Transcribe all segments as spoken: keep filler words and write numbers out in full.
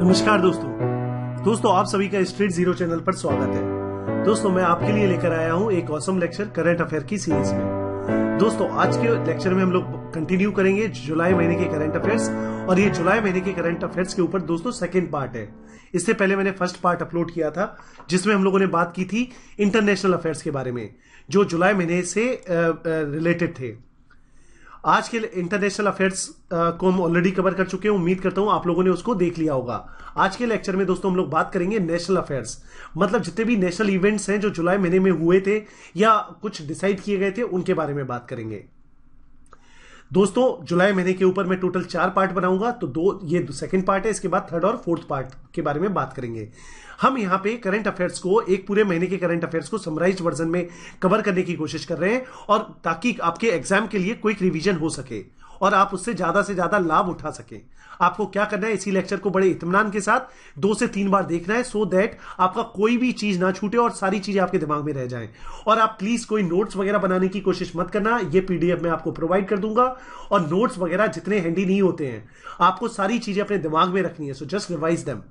नमस्कार दोस्तों दोस्तों आप सभी का स्ट्रीट जीरो चैनल पर स्वागत है। दोस्तों मैं आपके लिए लेकर आया हूं एक ऑसम लेक्चर करंट अफेयर की सीरीज में। दोस्तों आज के लेक्चर में हम लोग कंटिन्यू करेंगे जुलाई महीने के करंट अफेयर्स, और ये जुलाई महीने के करंट अफेयर्स के ऊपर दोस्तों सेकंड पार्ट है। इससे पहले मैंने फर्स्ट पार्ट अपलोड किया था जिसमें हम लोगों ने बात की थी इंटरनेशनल अफेयर्स के बारे में जो जुलाई महीने से रिलेटेड थे। आज के इंटरनेशनल अफेयर्स को हम ऑलरेडी कवर कर चुके हैं, उम्मीद करता हूं आप लोगों ने उसको देख लिया होगा। आज के लेक्चर में दोस्तों हम लोग बात करेंगे नेशनल अफेयर्स, मतलब जितने भी नेशनल इवेंट्स हैं जो जुलाई महीने में हुए थे या कुछ डिसाइड किए गए थे उनके बारे में बात करेंगे। दोस्तों जुलाई महीने के ऊपर मैं टोटल चार पार्ट बनाऊंगा, तो दो ये सेकंड पार्ट है, इसके बाद थर्ड और फोर्थ पार्ट के बारे में बात करेंगे। हम यहाँ पे करंट अफेयर्स को, एक पूरे महीने के करंट अफेयर्स को समराइज्ड वर्जन में कवर करने की कोशिश कर रहे हैं, और ताकि आपके एग्जाम के लिए क्विक रिवीजन हो सके और आप उससे ज्यादा से ज्यादा लाभ उठा सके। आपको क्या करना है, इसी लेक्चर को बड़े इत्मीनान के साथ दो से तीन बार देखना है, सो दैट आपका कोई भी चीज ना छूटे और सारी चीजें आपके दिमाग में रह जाएं। और आप प्लीज कोई नोट्स वगैरह बनाने की कोशिश मत करना, ये पीडीएफ मैं आपको प्रोवाइड कर दूंगा, और नोट्स वगैरह जितने हैंडी नहीं होते हैं, आपको सारी चीजें अपने दिमाग में रखनी है। So just revise them,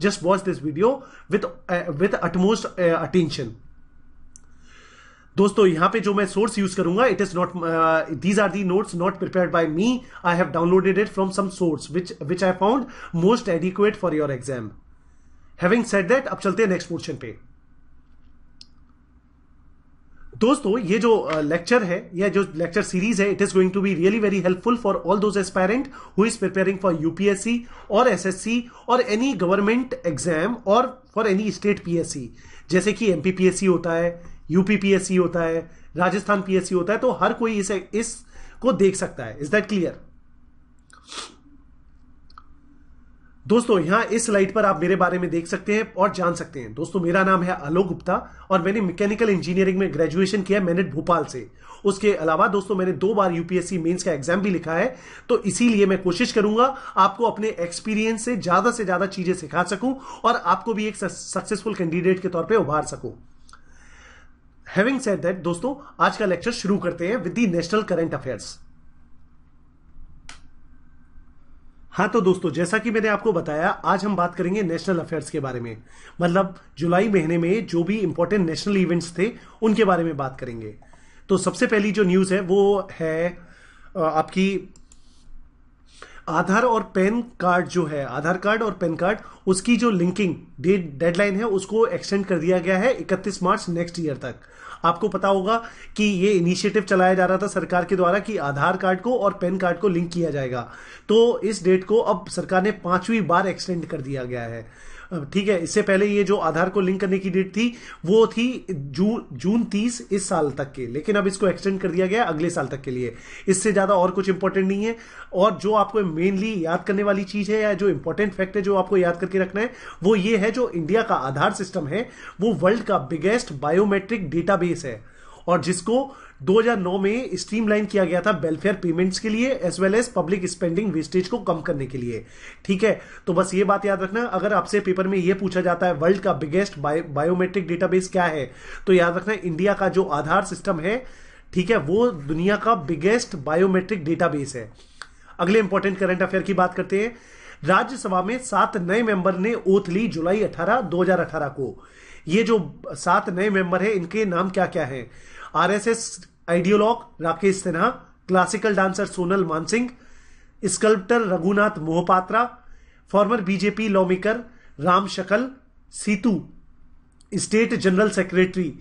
just watch this video with with utmost attention. दोस्तों यहाँ पे जो मैं सोर्स यूज करूंगा, it is not, these are the notes not prepared by me, I have downloaded it from some source which which I found most adequate for your exam. Having said that, अब चलते हैं next portion पे। दोस्तों ये जो lecture है या जो लेक्चर सीरीज है, it is going to be really very helpful for all those aspirant who is preparing for UPSC और एसएससी और एनी गवर्नमेंट एग्जाम और फॉर एनी स्टेट पीएससी, जैसे कि एमपीपीएससी होता है, यूपी पीएससी होता है, राजस्थान पीएससी होता है, तो हर कोई इसे इस को देख सकता है। Is that clear? दोस्तों यहां इस स्लाइड पर आप मेरे बारे में देख सकते हैं और जान सकते हैं। दोस्तों मेरा नाम है आलोक गुप्ता और मैंने मैकेनिकल इंजीनियरिंग में ग्रेजुएशन किया है, मैंने भोपाल से। उसके अलावा दोस्तों मैंने दो बार यूपीएससी मेंस का एग्जाम भी लिखा है, तो इसीलिए मैं कोशिश करूंगा आपको अपने एक्सपीरियंस से ज्यादा से ज्यादा चीजें सिखा सकूं और आपको भी एक सक्सेसफुल कैंडिडेट के तौर पर उभार सकूं। Having said that, दोस्तों आज का लेक्चर शुरू करते हैं with the national current affairs. हाँ तो दोस्तों जैसा कि मैंने आपको बताया, आज हम बात करेंगे नेशनल अफेयर्स के बारे में, मतलब जुलाई महीने में जो भी इंपॉर्टेंट नेशनल इवेंट्स थे उनके बारे में बात करेंगे। तो सबसे पहली जो न्यूज है वो है आपकी आधार और पैन कार्ड, जो है आधार कार्ड और पैन कार्ड, उसकी जो लिंकिंग डेट डेडलाइन है उसको एक्सटेंड कर दिया गया है इकतीस मार्च नेक्स्ट ईयर तक। आपको पता होगा कि ये इनिशिएटिव चलाया जा रहा था सरकार के द्वारा कि आधार कार्ड को और पैन कार्ड को लिंक किया जाएगा, तो इस डेट को अब सरकार ने पांचवी बार एक्सटेंड कर दिया गया है। ठीक है, इससे पहले ये जो आधार को लिंक करने की डेट थी वो थी जून जून तीस इस साल तक के, लेकिन अब इसको एक्सटेंड कर दिया गया अगले साल तक के लिए। इससे ज्यादा और कुछ इंपॉर्टेंट नहीं है, और जो आपको मेनली याद करने वाली चीज है या जो इंपॉर्टेंट फैक्ट है जो आपको याद करके रखना है वो ये है, जो इंडिया का आधार सिस्टम है वो वर्ल्ड का बिगेस्ट बायोमेट्रिक डेटाबेस है, और जिसको दो हज़ार नौ में स्ट्रीमलाइन किया गया था वेलफेयर पेमेंट्स के लिए as well as public spending wastage को कम करने के लिए। ठीक है, तो बस ये बात याद रखना, अगर आपसे पेपर में ये पूछा जाता है वर्ल्ड का बिगेस्ट बायोमेट्रिक डेटाबेस क्या है, तो याद रखना इंडिया का जो आधार सिस्टम है, ठीक है, वो दुनिया का बिगेस्ट बायोमेट्रिक डेटाबेस है। अगले इंपॉर्टेंट करंट अफेयर की बात करते हैं। राज्यसभा में सात नए मेंबर ने ओथ ली जुलाई अठारह दो हजार अठारह को। ये जो सात नए मेंबर हैं इनके नाम क्या क्या हैं? RSS ideologue Rakesh Sinha, classical dancer Sonal Mansingh, sculptor Raghunath Mohapatra, former BJP law maker Ram Shakal, CITU state general secretary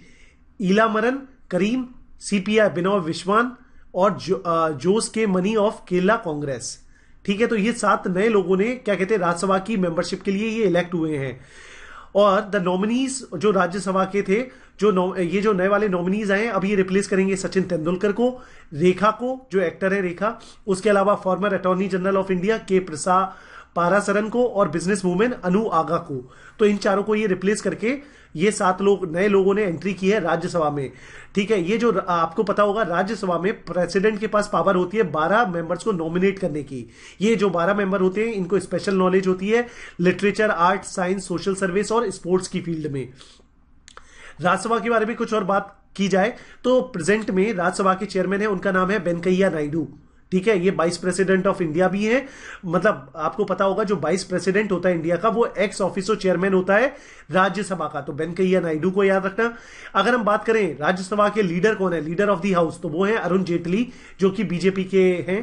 Elamaram Kareem, CPI Binoy Viswam और जो, आ, जोस के मनी ऑफ केरला कांग्रेस। ठीक है, तो ये सात नए लोगों ने क्या कहते हैं राज्यसभा की मेंबरशिप के लिए ये इलेक्ट हुए हैं, और द नॉमिनीज जो राज्यसभा के थे, जो ये जो नए वाले नॉमिनीज आए हैं, अब ये रिप्लेस करेंगे सचिन तेंदुलकर को, रेखा को जो एक्टर है रेखा, उसके अलावा former attorney general of India K Prasad Parasaran को और बिजनेस वूमेन अनु आगा को। तो इन चारों को ये रिप्लेस करके ये सात लोग नए लोगों ने एंट्री की है राज्यसभा में। ठीक है, ये जो आपको पता होगा राज्यसभा में प्रेसिडेंट के पास पावर होती है बारह मेंबर्स को नॉमिनेट करने की। ये जो बारह मेंबर होते हैं इनको स्पेशल नॉलेज होती है literature, art, science, social service और स्पोर्ट्स की फील्ड में। राज्यसभा के बारे में कुछ और बात की जाए तो प्रेजेंट में राज्यसभा के चेयरमैन है, उनका नाम है वेंकैया नायडू। ठीक है, ये वाइस प्रेसिडेंट ऑफ इंडिया भी है। मतलब आपको पता होगा जो वाइस प्रेसिडेंट होता है इंडिया का वो एक्स ऑफिसो चेयरमैन होता है राज्यसभा का, तो वेंकैया नायडू को याद रखना। अगर हम बात करें राज्यसभा के लीडर कौन है, लीडर ऑफ द हाउस, तो वो है अरुण जेटली जो कि बीजेपी के हैं।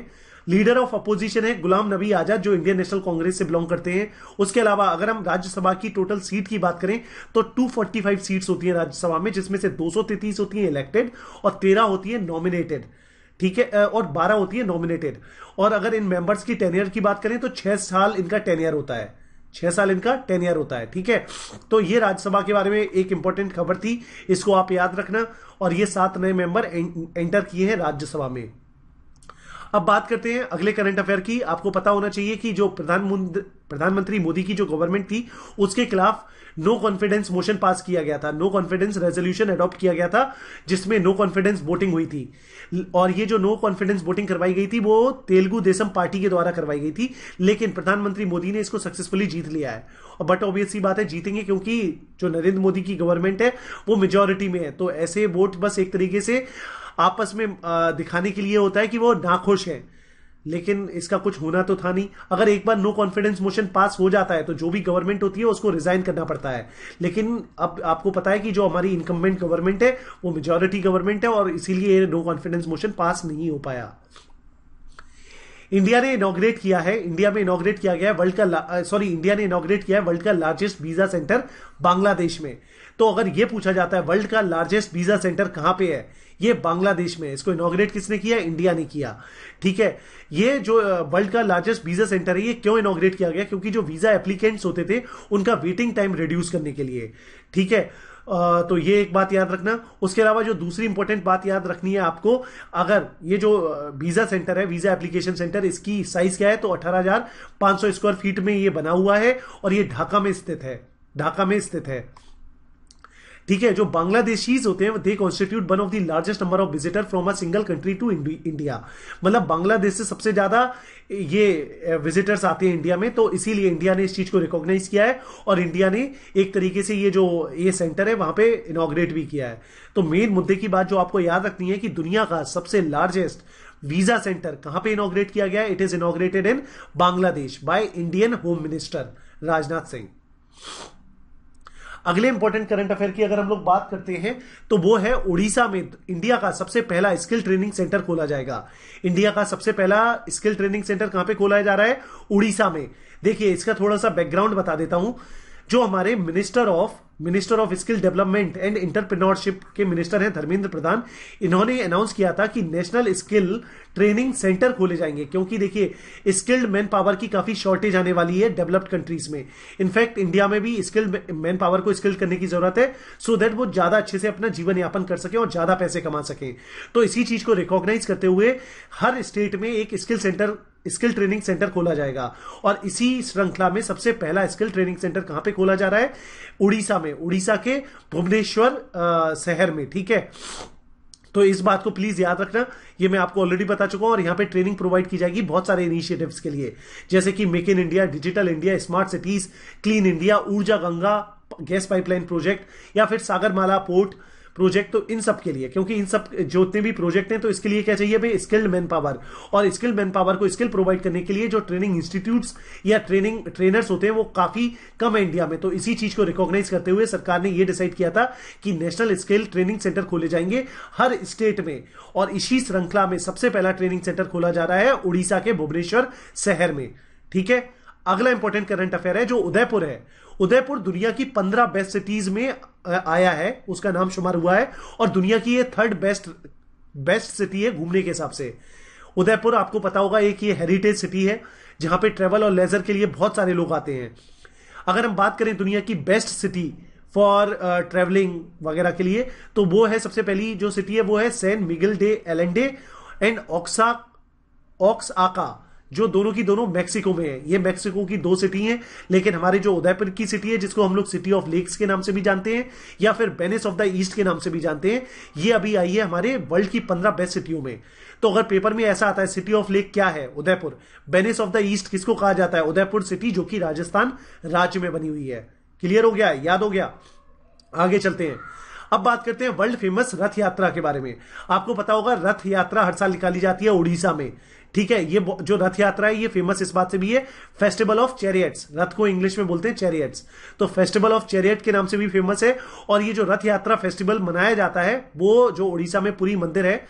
लीडर ऑफ अपोजिशन है गुलाम नबी आजाद जो इंडियन नेशनल कांग्रेस से बिलोंग करते हैं। उसके अलावा अगर हम राज्यसभा की टोटल सीट की बात करें तो दो सौ पैंतालीस सीट्स होती हैं राज्यसभा में, जिसमें से दो सौ तैंतीस होती हैं इलेक्टेड और तेरह होती है नॉमिनेटेड, ठीक है, और बारह होती है नॉमिनेटेड। और अगर इन मेंबर्स की टेनियर की बात करें तो छह साल इनका टेनियर होता है, छह साल इनका टेनियर होता है, ठीक है। तो ये राज्यसभा के बारे में एक इंपॉर्टेंट खबर थी, इसको आप याद रखना। और ये सात नए मेंबर एंटर किए हैं राज्यसभा में। अब बात करते हैं अगले करंट अफेयर की। आपको पता होना चाहिए कि जो प्रधानमंत्री प्रधानमंत्री मोदी की जो गवर्नमेंट थी उसके खिलाफ नो कॉन्फिडेंस मोशन पास किया गया था, नो कॉन्फिडेंस रेजोल्यूशन अडॉप्ट किया गया था, जिसमें नो कॉन्फिडेंस वोटिंग हुई थी। और ये जो नो कॉन्फिडेंस वोटिंग करवाई गई थी वो तेलुगु देशम पार्टी के द्वारा करवाई गई थी, लेकिन प्रधानमंत्री मोदी ने इसको सक्सेसफुली जीत लिया है। बट ऑब्वियसली बात है जीतेंगे, क्योंकि जो नरेंद्र मोदी की गवर्नमेंट है वो मेजोरिटी में है, तो ऐसे वोट बस एक तरीके से आपस में दिखाने के लिए होता है कि वो नाखुश है, लेकिन इसका कुछ होना तो था नहीं। अगर एक बार नो कॉन्फिडेंस मोशन पास हो जाता है तो जो भी गवर्नमेंट होती है उसको रिजाइन करना पड़ता है, लेकिन अब आपको पता है कि जो हमारी इनकम्बेंट गवर्नमेंट है वो मेजॉरिटी गवर्नमेंट है और इसीलिए नो कॉन्फिडेंस मोशन पास नहीं हो पाया। इंडिया ने इनॉग्रेट किया है इंडिया में इनॉग्रेट किया गया है वर्ल्ड का सॉरी इंडिया ने इनॉग्रेट किया है वर्ल्ड का लार्जेस्ट वीजा सेंटर बांग्लादेश में। तो अगर ये पूछा जाता है वर्ल्ड का लार्जेस्ट वीजा सेंटर कहां पे है, ये बांग्लादेश में है। इसको इनॉग्रेट किसने किया, इंडिया ने किया, ठीक है। ये जो वर्ल्ड का लार्जेस्ट वीजा सेंटर है ये क्यों इनॉग्रेट किया गया, क्योंकि जो वीजा एप्लीकेंट्स होते थे उनका वेटिंग टाइम रिड्यूस करने के लिए, ठीक है। तो ये एक बात याद रखना। उसके अलावा जो दूसरी इंपॉर्टेंट बात याद रखनी है आपको, अगर ये जो वीजा सेंटर है वीजा एप्लीकेशन सेंटर इसकी साइज क्या है तो अठारह हज़ार पाँच सौ स्क्वायर फीट में ये बना हुआ है और ये ढाका में स्थित है, ढाका में स्थित है, ठीक है। जो बांग्लादेशीज होते हैं they constitute one of the largest number of visitor from a single country to India. मतलब बांग्लादेश से सबसे ज्यादा ये विजिटर्स आते हैं इंडिया में, तो इसीलिए इंडिया ने इस चीज को रिकॉग्नाइज किया है और इंडिया ने एक तरीके से ये जो ये सेंटर है वहां पे इनॉग्रेट भी किया है। तो मेन मुद्दे की बात जो आपको याद रखनी है कि दुनिया का सबसे लार्जेस्ट वीजा सेंटर कहां पे इनॉग्रेट किया गया है, it is inaugurated in Bangladesh by Indian home minister Rajnath Singh. अगले इंपॉर्टेंट करंट अफेयर की अगर हम लोग बात करते हैं तो वो है ओडिशा में इंडिया का सबसे पहला स्किल ट्रेनिंग सेंटर खोला जाएगा। इंडिया का सबसे पहला स्किल ट्रेनिंग सेंटर कहां पे खोला जा रहा है, ओडिशा में। देखिए इसका थोड़ा सा बैकग्राउंड बता देता हूं। जो हमारे minister of minister of skill development and entrepreneurship के मिनिस्टर हैं धर्मेंद्र प्रधान, इन्होंने अनाउंस किया था कि नेशनल स्किल ट्रेनिंग सेंटर खोले जाएंगे, क्योंकि देखिए स्किल्ड मैन पावर की काफी शॉर्टेज आने वाली है डेवलप्ड कंट्रीज में। इनफैक्ट इंडिया में भी स्किल्ड मैन पावर को स्किल्ड करने की जरूरत है, सो दैट वो ज्यादा अच्छे से अपना जीवन यापन कर सके और ज्यादा पैसे कमा सके। तो इसी चीज को रिकॉग्नाइज करते हुए हर स्टेट में एक skill centre skill training centre खोला जाएगा। और इसी श्रृंखला में सबसे पहला स्किल ट्रेनिंग सेंटर कहां पे खोला जा रहा है, उड़ीसा में, उड़ीसा के भुवनेश्वर शहर में, ठीक है। तो इस बात को प्लीज याद रखना, ये मैं आपको ऑलरेडी बता चुका हूं। और यहाँ पे ट्रेनिंग प्रोवाइड की जाएगी बहुत सारे इनिशिएटिव्स के लिए, जैसे कि make in India, digital India, smart cities, clean India, Urja Ganga gas pipeline project या फिर सागरमाला पोर्ट प्रोजेक्ट। तो इन सब के लिए, क्योंकि इन सब जितने भी प्रोजेक्ट हैं तो इसके लिए क्या चाहिए भाई, स्किल्ड मैन पावर। और स्किल्ड मैन पावर को स्किल प्रोवाइड करने के लिए जो ट्रेनिंग इंस्टीट्यूट्स या ट्रेनिंग ट्रेनर्स होते हैं वो काफी कम है इंडिया में। तो इसी चीज को रिकॉग्नाइज करते हुए सरकार ने ये डिसाइड किया था कि नेशनल स्किल ट्रेनिंग सेंटर खोले जाएंगे हर स्टेट में, और इसी श्रृंखला में सबसे पहला ट्रेनिंग सेंटर खोला जा रहा है उड़ीसा के भुवनेश्वर शहर में, ठीक है। अगला इंपॉर्टेंट करंट अफेयर है जो उदयपुर है। उदयपुर दुनिया की पंद्रह बेस्ट सिटीज में आया है, उसका नाम शुमार हुआ है, और दुनिया की ये थर्ड बेस्ट बेस्ट सिटी है घूमने के हिसाब से। उदयपुर आपको पता होगा एक ये हेरिटेज सिटी है जहां पे ट्रेवल और लेजर के लिए बहुत सारे लोग आते हैं। अगर हम बात करें दुनिया की बेस्ट सिटी फॉर ट्रेवलिंग वगैरह के लिए, तो वो है सबसे पहली जो सिटी है वो है San Miguel de Allende and Oaxaca Oaxaca, जो दोनों की दोनों मेक्सिको में है। ये मेक्सिको की दो सिटी हैं, लेकिन हमारे जो उदयपुर की सिटी है जिसको हम लोग सिटी ऑफ लेक्स के नाम से भी जानते हैं या फिर वेनिस ऑफ द ईस्ट के नाम से भी जानते हैं, ये अभी आई है हमारे वर्ल्ड की पंद्रह बेस्ट सिटियों में। तो अगर पेपर में ऐसा आता है सिटी ऑफ लेक क्या है, Udaipur, Venice of the East किसको कहा जाता है, उदयपुर सिटी, जो कि राजस्थान राज्य में बनी हुई है। क्लियर हो गया, याद हो गया। आगे चलते हैं। अब बात करते हैं वर्ल्ड फेमस रथ यात्रा के बारे में। आपको पता होगा रथ यात्रा हर साल निकाली जाती है उड़ीसा में, ठीक है। ये जो रथ यात्रा है ये फेमस इस बात से भी है, फेस्टिवल ऑफ चैरियट्स, रथ को इंग्लिश में बोलते हैं चैरियट्स, तो फेस्टिवल ऑफ चैरियट के नाम से भी फेमस है। और ये जो रथ यात्रा फेस्टिवल मनाया जाता है वो जो उड़ीसा में पुरी मंदिर है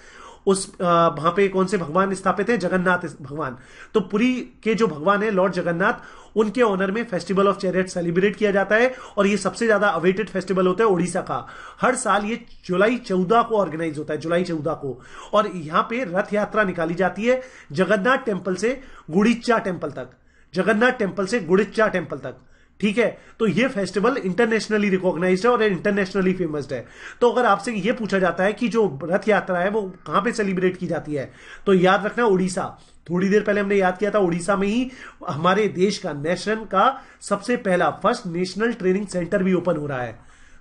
उस वहां पे कौन से भगवान स्थापित हैं, जगन्नाथ भगवान। तो पुरी के जो भगवान है लॉर्ड जगन्नाथ, उनके ऑनर में फेस्टिवल ऑफ चैरियट सेलिब्रेट किया जाता है और ये सबसे ज्यादा अवेटेड फेस्टिवल होता है उड़ीसा का। हर साल ये जुलाई चौदह को ऑर्गेनाइज होता है, जुलाई चौदह को। और यहाँ पे रथ यात्रा निकाली जाती है जगन्नाथ टेम्पल से गुड़िचा टेम्पल तक, जगन्नाथ टेम्पल से गुड़िचा टेम्पल तक, ठीक है। तो ये फेस्टिवल इंटरनेशनली रिकॉग्नाइज्ड है और इंटरनेशनली फेमस्ड है। तो अगर आपसे ये पूछा जाता है कि जो रथ यात्रा है वो कहां पे सेलिब्रेट की जाती है, तो याद रखना उड़ीसा। थोड़ी देर पहले हमने याद किया था उड़ीसा में ही हमारे देश का नेशन का सबसे पहला फर्स्ट नेशनल ट्रेनिंग सेंटर भी ओपन हो रहा है।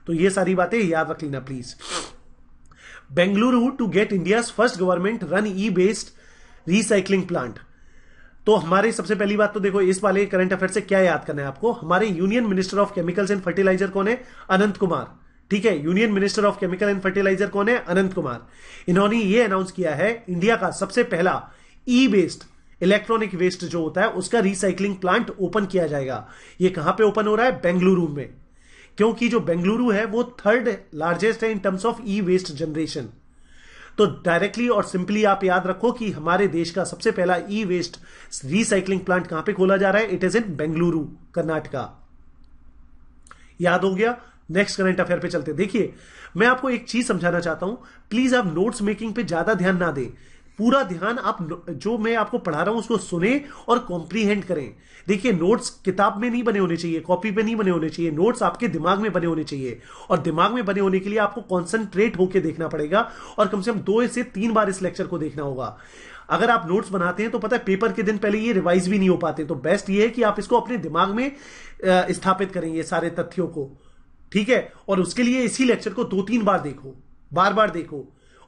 तो ये सारी बातें याद रख लेना please. Bengaluru to get India first government run e based recycling plant. तो हमारे सबसे पहली बात तो देखो इस वाले करंट अफेयर से क्या याद करना है आपको, हमारे union minister of chemicals and fertiliser कौन है, अनंत कुमार, ठीक है। Union minister of chemical and fertiliser कौन है, अनंत कुमार। इन्होंने ये अनाउंस किया है इंडिया का सबसे पहला ई वेस्ट, इलेक्ट्रॉनिक वेस्ट जो होता है, उसका रिसाइकलिंग प्लांट ओपन किया जाएगा। ये कहां पर ओपन हो रहा है, बेंगलुरु में, क्योंकि जो बेंगलुरु है वो थर्ड लार्जेस्ट है in terms of e waste generation. तो डायरेक्टली और सिंपली आप याद रखो कि हमारे देश का सबसे पहला ई वेस्ट रिसाइकलिंग प्लांट कहां पे खोला जा रहा है, it is in Bengaluru, Karnataka. याद हो गया। नेक्स्ट करंट अफेयर पे चलते। देखिए मैं आपको एक चीज समझाना चाहता हूं, प्लीज आप नोट्स मेकिंग पे ज्यादा ध्यान ना दें, पूरा ध्यान आप जो मैं आपको पढ़ा रहा हूं उसको सुने और कॉम्प्रीहेंड करें। देखिए नोट्स किताब में नहीं बने होने चाहिए, कॉपी पे नहीं बने होने चाहिए, नोट्स आपके दिमाग में बने होने चाहिए। और दिमाग में बने होने के लिए आपको कॉन्सेंट्रेट होकर देखना पड़ेगा और कम से कम दो से तीन बार इस लेक्चर को देखना होगा। अगर आप नोट्स बनाते हैं तो पता है पेपर के दिन पहले ये रिवाइज भी नहीं हो पाते, तो बेस्ट ये है कि आप इसको अपने दिमाग में स्थापित करें ये सारे तथ्यों को, ठीक है। और उसके लिए इसी लेक्चर को दो तीन बार देखो, बार बार देखो।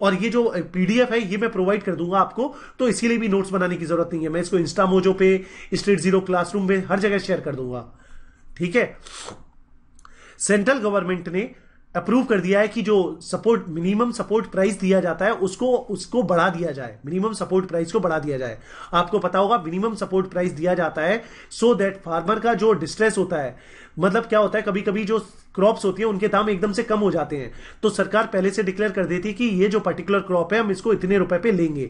और ये जो पीडीएफ है ये मैं प्रोवाइड कर दूंगा आपको, तो इसीलिए भी नोट्स बनाने की जरूरत नहीं है। मैं इसको इंस्टा मोजो पे, स्ट्रीट जीरो क्लासरूम पे हर जगह शेयर कर दूंगा, ठीक है। सेंट्रल गवर्नमेंट ने अप्रूव कर दिया है कि जो सपोर्ट मिनिमम सपोर्ट प्राइस दिया जाता है उसको उसको बढ़ा दिया जाए, मिनिमम सपोर्ट प्राइस को बढ़ा दिया जाए। आपको पता होगा मिनिमम सपोर्ट प्राइस दिया जाता है सो दैट फार्मर का जो डिस्ट्रेस होता है, मतलब क्या होता है कभी कभी जो क्रॉप्स होती हैं उनके दाम एकदम से कम हो जाते हैं, तो सरकार पहले से डिक्लेयर कर देती है कि ये जो पर्टिकुलर क्रॉप है हम इसको इतने रुपए पे लेंगे।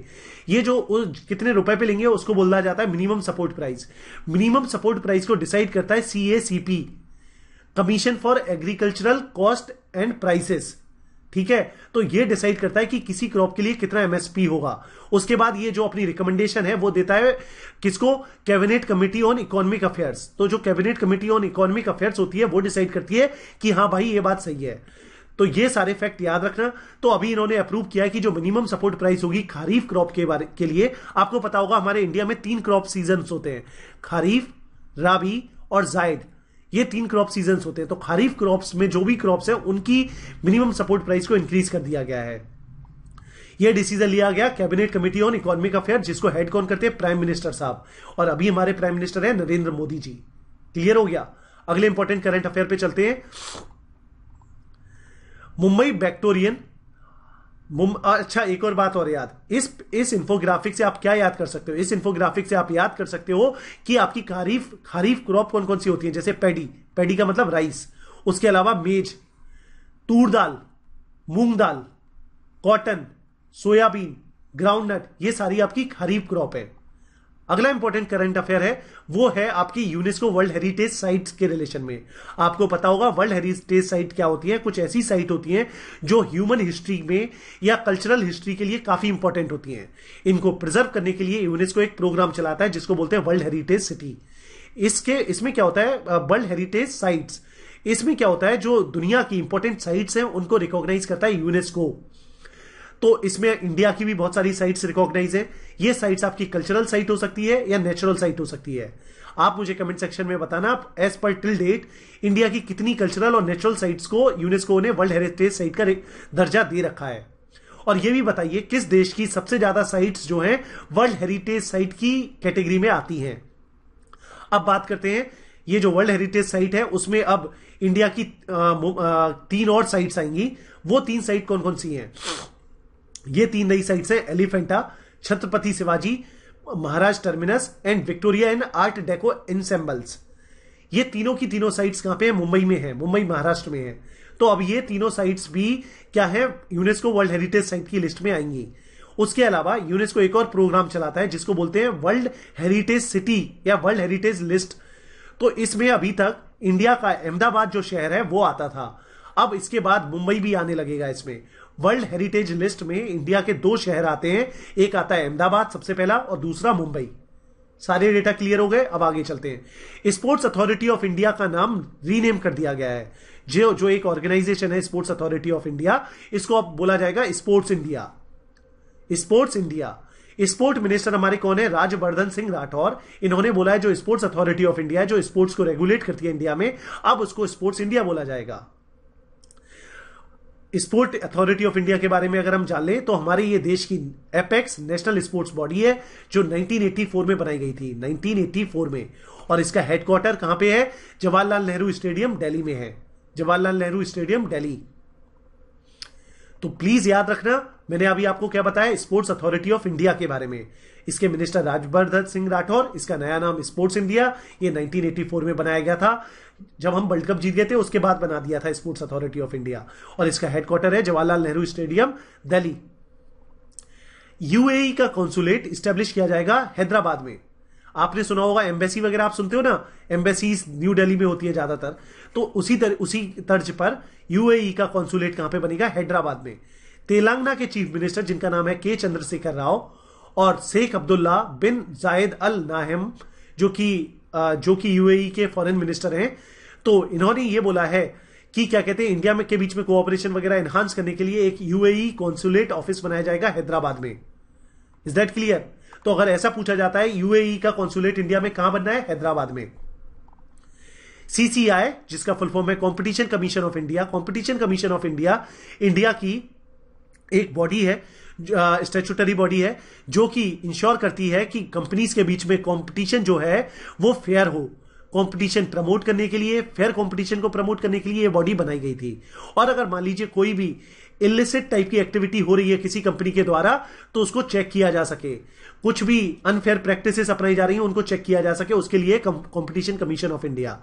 ये जो कितने रुपए पे लेंगे उसको बोला जाता है minimum support price. Minimum support price को डिसाइड करता है CACP, commission for agricultural cost and prices, ठीक है। तो ये डिसाइड करता है कि किसी क्रॉप के लिए कितना एमएसपी होगा। उसके बाद ये जो अपनी रिकमेंडेशन है वो देता है किसको, cabinet committee on economic affairs. तो जो cabinet committee on economic affairs होती है वो डिसाइड करती है कि हाँ भाई ये बात सही है। तो ये सारे फैक्ट याद रखना। तो अभी इन्होंने अप्रूव किया है कि जो मिनिमम सपोर्ट प्राइस होगी खरीफ क्रॉप के बारे के लिए, आपको पता होगा हमारे इंडिया में तीन क्रॉप सीजन होते हैं, खरीफ, राबी और जायद, ये तीन क्रॉप सीजन्स होते हैं। तो खरीफ क्रॉप्स में जो भी क्रॉप्स हैं उनकी मिनिमम सपोर्ट प्राइस को इंक्रीज कर दिया गया है। यह डिसीजन लिया गया cabinet committee on economic affair, जिसको हेड कौन करते हैं, प्राइम मिनिस्टर साहब। और अभी हमारे प्राइम मिनिस्टर हैं नरेंद्र मोदी जी। क्लियर हो गया। अगले इंपॉर्टेंट करंट अफेयर पे चलते हैं। मुंबई बैक्टोरियन मुं... अच्छा एक और बात और याद, इस इस इन्फोग्राफिक से आप क्या याद कर सकते हो, इस इन्फोग्राफिक से आप याद कर सकते हो कि आपकी खरीफ खरीफ क्रॉप कौन कौन सी होती है, जैसे पैडी, पैडी का मतलब राइस, उसके अलावा मेज, तूर दाल, मूंग दाल, कॉटन, सोयाबीन, ग्राउंडनट, ये सारी आपकी खरीफ क्रॉप है। अगला इंपॉर्टेंट करंट अफेयर है वो है आपकी यूनेस्को वर्ल्ड हेरिटेज साइट्स के रिलेशन में। आपको पता होगा वर्ल्ड हेरिटेज साइट क्या होती है, कुछ ऐसी साइट होती हैं जो ह्यूमन हिस्ट्री में या कल्चरल हिस्ट्री के लिए काफी इंपॉर्टेंट होती हैं। इनको प्रिजर्व करने के लिए यूनेस्को एक प्रोग्राम चलाता है जिसको बोलते हैं वर्ल्ड हेरिटेज सिटी। इसके इसमें क्या होता है, वर्ल्ड हेरिटेज साइट्स, इसमें क्या होता है जो दुनिया की इंपॉर्टेंट साइट्स हैं उनको रिकॉग्नाइज करता है यूनेस्को। तो इसमें इंडिया की भी बहुत सारी साइट्स रिकॉग्नाइज है। ये साइट्स आपकी कल्चरल साइट हो सकती है या नेचुरल साइट हो सकती है। आप मुझे कमेंट सेक्शन में बताना आप as per till date India की कितनी कल्चरल और नेचुरल साइट्स को यूनेस्को ने वर्ल्ड हेरिटेज साइट का दर्जा दे रखा है। और ये भी बताइए किस देश की सबसे ज्यादा साइट्स जो हैं वर्ल्ड हेरिटेज साइट की कैटेगरी में आती हैं। अब बात करते हैं ये जो वर्ल्ड हेरिटेज साइट है उसमें अब इंडिया की तीन और साइट्स आएंगी। वो तीन साइट कौन कौन सी हैं? ये तीन नई साइट्स हैं, Elephanta, Chhatrapati Shivaji Maharaj terminus and Victoria and art deco ensembles. ये तीनों की तीनों साइट्स कहां पे हैं? मुंबई में है, मुंबई महाराष्ट्र में है। तो अब ये तीनों साइट्स भी क्या है, यूनेस्को वर्ल्ड हेरिटेज साइट की लिस्ट में आएंगी। उसके अलावा यूनेस्को एक और प्रोग्राम चलाता है जिसको बोलते हैं वर्ल्ड हेरिटेज सिटी या वर्ल्ड हेरिटेज लिस्ट। तो इसमें अभी तक इंडिया का अहमदाबाद जो शहर है वो आता था, अब इसके बाद मुंबई भी आने लगेगा। इसमें वर्ल्ड हेरिटेज लिस्ट में इंडिया के दो शहर आते हैं, एक आता है अहमदाबाद सबसे पहला और दूसरा मुंबई। सारे डेटा क्लियर हो गए, अब आगे चलते हैं। स्पोर्ट्स अथॉरिटी ऑफ इंडिया का नाम रीनेम कर दिया गया है। जो जो एक ऑर्गेनाइजेशन है स्पोर्ट्स अथॉरिटी ऑफ इंडिया, इसको अब बोला जाएगा sports India. Sports India, sport minister हमारे कौन है? राज्यवर्धन सिंह राठौर। इन्होंने बोला है जो स्पोर्ट्स अथॉरिटी ऑफ इंडिया है जो स्पोर्ट्स को रेगुलेट करती है इंडिया में, अब उसको स्पोर्ट्स इंडिया बोला जाएगा। स्पोर्ट अथॉरिटी ऑफ इंडिया के बारे में अगर हम जान लें तो हमारे ये देश की एपेक्स नेशनल स्पोर्ट्स बॉडी है जो नाइनटीन एटी फोर में बनाई गई थी, नाइनटीन एटी फोर में। और इसका हेडक्वार्टर कहां पे है? जवाहरलाल नेहरू स्टेडियम दिल्ली में है, जवाहरलाल नेहरू स्टेडियम दिल्ली। तो प्लीज याद रखना, मैंने अभी आपको क्या बताया स्पोर्ट्स अथॉरिटी ऑफ इंडिया के बारे में। इसके मिनिस्टर राज्यवर्धन सिंह राठौर, इसका नया नाम स्पोर्ट्स इंडिया, ये नाइनटीन एटी फोर में बनाया गया था जब हम वर्ल्ड कप जीत गए थे, उसके बाद बना दिया था स्पोर्ट्स अथॉरिटी ऑफ इंडिया। और इसका हेडक्वार्टर है जवाहरलाल नेहरू स्टेडियम दिल्ली। यूएई का कॉन्सुलेट स्टैब्लिश किया जाएगा हैदराबाद में। आपने सुना होगा एम्बेसी वगैरह, आप सुनते हो ना, एम्बेसी न्यू दिल्ली में होती है ज्यादातर। तो उसी तर, उसी तर्ज पर यूएई का कॉन्सुलेट कहां पे बनेगा? हैदराबाद में। तेलंगाना के चीफ मिनिस्टर जिनका नाम है के चंद्रशेखर राव और शेख अब्दुल्ला बिन जायद अल नाहिम जो कि जो कि यूएई के फॉरेन मिनिस्टर हैं, तो इन्होंने ये बोला है कि क्या कहते हैं इंडिया में के बीच में कोऑपरेशन वगैरह एनहांस करने के लिए एक यूएई कॉन्सुलेट ऑफिस बनाया जाएगा हैदराबाद में। Is that clear? तो अगर ऐसा पूछा जाता है यूएई का कॉन्सुलेट इंडिया में कहां बनना है? हैदराबाद में। सीसीआई जिसका फुल फॉर्म है competition commission of India, competition commission of India India की एक बॉडी है, स्टैट्यूटरी बॉडी है जो कि इंश्योर करती है कि कंपनीज के बीच में कंपटीशन जो है वो फेयर हो। कंपटीशन प्रमोट करने के लिए, फेयर कंपटीशन को प्रमोट करने के लिए ये बॉडी बनाई गई थी। और अगर मान लीजिए कोई भी इलिसिट टाइप की एक्टिविटी हो रही है किसी कंपनी के द्वारा तो उसको चेक किया जा सके, कुछ भी अनफेयर प्रैक्टिसेस अपनाई जा रही हैं उनको चेक किया जा सके, उसके लिए कंपटीशन कमीशन ऑफ इंडिया।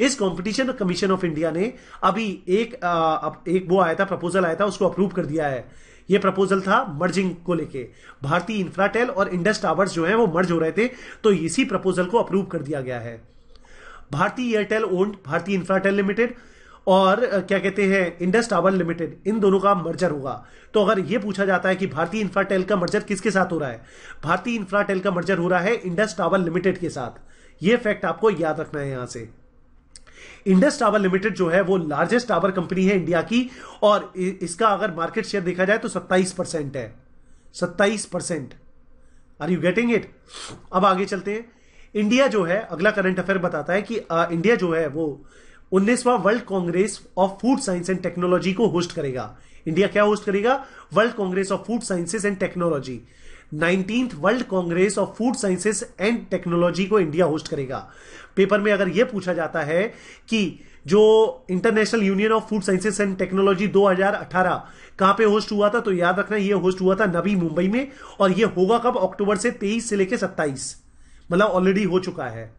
इस कंपटीशन कमीशन ऑफ इंडिया ने अभी एक आ, एक वो आया था, प्रपोजल आया था, उसको अप्रूव कर दिया है। ये प्रपोजल था मर्जिंग को लेके, भारतीय इंफ्राटेल और इंडस टावर्स जो है वो मर्ज हो रहे थे, तो इसी प्रपोजल को अप्रूव कर दिया गया है। भारतीय एयरटेल ओन्ड भारतीय इंफ्राटेल लिमिटेड और क्या कहते हैं इंडस टावर लिमिटेड, इन दोनों का मर्जर होगा। तो अगर यह पूछा जाता है कि भारतीय इंफ्राटेल का मर्जर किसके साथ हो रहा है? भारतीय इंफ्राटेल का मर्जर हो रहा है इंडस टावर लिमिटेड के साथ। यह फैक्ट आपको याद रखना है। यहां से इंडस टावर लिमिटेड जो है वो लार्जेस्ट टावर कंपनी है इंडिया की और इसका अगर मार्केट शेयर देखा जाए तो सत्ताईस परसेंट है, सत्ताईस percent are you getting it? अब आगे चलते हैं। इंडिया जो है, अगला करंट अफेयर बताता है कि आ, इंडिया जो है वो उन्नीसवां world congress of food science and technology को होस्ट करेगा। इंडिया क्या होस्ट करेगा? World congress of food sciences and technology. Nineteenth world congress of food sciences and technology को इंडिया होस्ट करेगा। पेपर में अगर यह पूछा जाता है कि जो international union of food sciences and technology दो हज़ार अठारह कहां पे होस्ट हुआ था, तो याद रखना ये होस्ट हुआ था नवी मुंबई में। और यह होगा कब? अक्टूबर से तेईस से लेकर सत्ताईस, मतलब ऑलरेडी हो चुका है।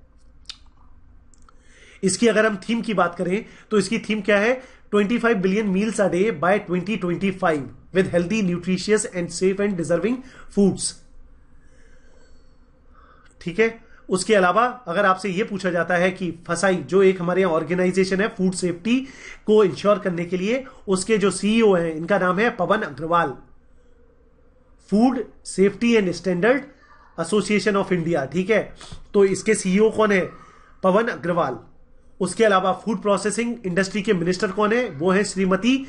इसकी अगर हम थीम की बात करें तो इसकी थीम क्या है? पच्चीस billion meals a day by twenty twenty five with healthy nutritious and safe and deserving foods. ठीक है। उसके अलावा अगर आपसे यह पूछा जाता है कि फसाई जो एक हमारे यहाँ ऑर्गेनाइजेशन है फूड सेफ्टी को इंश्योर करने के लिए, उसके जो सीईओ हैं इनका नाम है Pawan Agarwal, food safety and standard association of India. ठीक है, तो इसके सीईओ कौन है? पवन अग्रवाल। उसके अलावा फूड प्रोसेसिंग इंडस्ट्री के मिनिस्टर कौन है? वो है श्रीमती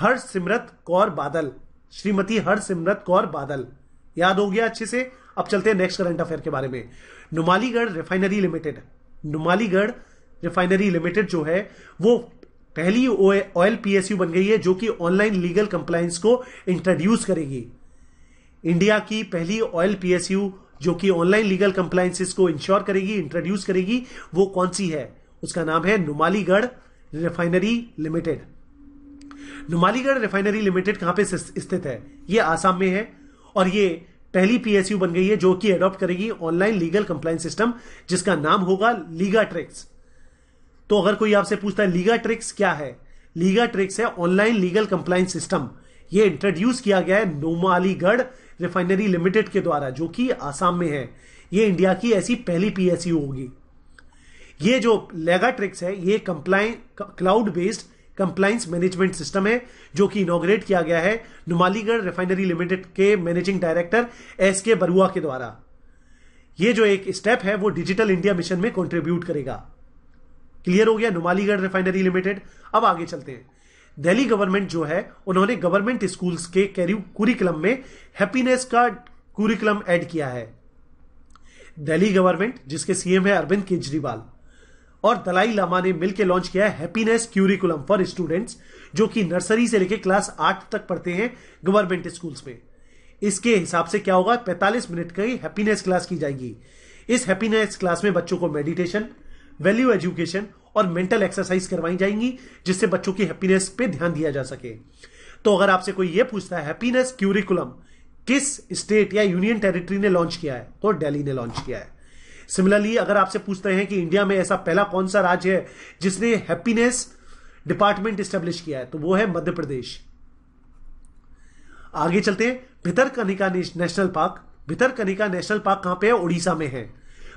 हरसिमरत कौर बादल, श्रीमती हरसिमरत कौर बादल। याद हो गया अच्छे से। अब चलते हैं नेक्स्ट करंट अफेयर के बारे में। Numaligarh refinery limited, Numaligarh refinery limited जो है वो पहली ऑयल पीएसयू बन गई है जो कि ऑनलाइन लीगल कंप्लायंस को इंट्रोड्यूस करेगी। इंडिया की पहली ऑयल पीएसयू जो कि ऑनलाइन लीगल कंप्लायंसेस को इंश्योर करेगी, इंट्रोड्यूस करेगी, वो कौन सी है? उसका नाम है Numaligarh refinery limited. Numaligarh refinery limited कहां पे स्थित है? ये आसाम में है और ये पहली पीएसयू बन गई है जो कि एडॉप्ट करेगी ऑनलाइन लीगल कंप्लायंस सिस्टम जिसका नाम होगा लीगाट्रिक्स। तो अगर कोई आपसे पूछता है लीगाट्रिक्स क्या है, लीगाट्रिक्स है ऑनलाइन लीगल कंप्लायंस सिस्टम। ये इंट्रोड्यूस किया गया है नुमालीगढ़ रिफाइनरी लिमिटेड के द्वारा जो कि आसाम में है। ये इंडिया की ऐसी पहली पीएसयू होगी। ये जो लीगाट्रिक्स है ये cloud based compliance management system है जो कि इनॉग्रेट किया गया है नुमालीगढ़ रिफाइनरी लिमिटेड के managing director S K Baruah के द्वारा। ये जो एक स्टेप है वो डिजिटल इंडिया मिशन में कंट्रीब्यूट करेगा। क्लियर हो गया नुमालीगढ़ रिफाइनरी लिमिटेड। अब आगे चलते हैं। दिल्ली गवर्नमेंट जो है उन्होंने गवर्नमेंट स्कूल्स के करिकुलम में हैप्पीनेस का करिकुलम ऐड किया है। दिल्ली गवर्नमेंट जिसके सीएम है अरविंद केजरीवाल और दलाई लामा ने मिलकर लॉन्च किया है हैप्पीनेस करिकुलम फॉर स्टूडेंट्स जो कि नर्सरी से लेकर क्लास आठ तक पढ़ते हैं गवर्नमेंट स्कूल्स में। इसके हिसाब से क्या होगा, पैंतालीस मिनट की हैप्पीनेस क्लास की जाएगी। इस हैप्पीनेस क्लास में बच्चों को मेडिटेशन, वैल्यू एजुकेशन और मेंटल एक्सरसाइज करवाई जाएंगी जिससे बच्चों की हैप्पीनेस पे ध्यान दिया जा सके। तो अगर आपसे कोई यह पूछता है हैप्पीनेस करिकुलम किस स्टेट या यूनियन टेरिटरी ने लॉन्च किया है, तो दिल्ली ने लॉन्च किया है। सिमिलरली अगर आपसे पूछते हैं कि इंडिया में ऐसा पहला कौन सा राज्य है जिसने हैप्पीनेस डिपार्टमेंट एस्टेब्लिश किया है, तो वो है मध्य प्रदेश। आगे चलते हैं। Bhitarkanika national park, Bhitarkanika national park कहां पे है? ओडिशा में है।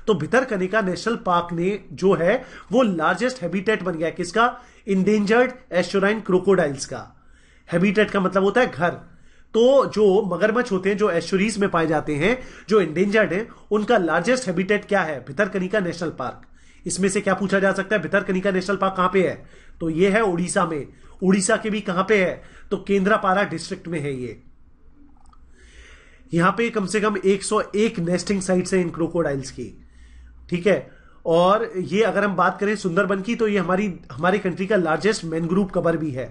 तो भितरकनिका नेशनल पार्क ने जो है वो लार्जेस्ट हैबिटेट बन गया किसका? इंडेंजर्ड एश्योराइन क्रोकोडाइल्स का। हैबिटेट का मतलब होता है घर। तो जो मगरमच्छ होते हैं जो एश्योरीज में पाए जाते हैं जो इंडेंजर्ड हैं, उनका लार्जेस्ट हैबिटेट क्या है? Bhitarkanika national park. इसमें से क्या पूछा जा सकता है, भितरकनिका नेशनल पार्क कहां पे है? तो ये है उड़ीसा में। उड़ीसा के भी कहां पे है? तो केंद्रापाड़ा डिस्ट्रिक्ट में है ये। यहां पे कम से कम एक सौ एक नेस्टिंग साइट्स है इन क्रोकोडाइल्स की, ठीक है। और ये अगर हम बात करें सुंदरबन की, तो ये हमारी हमारे कंट्री का लार्जेस्ट मैनग्रोव कवर भी है।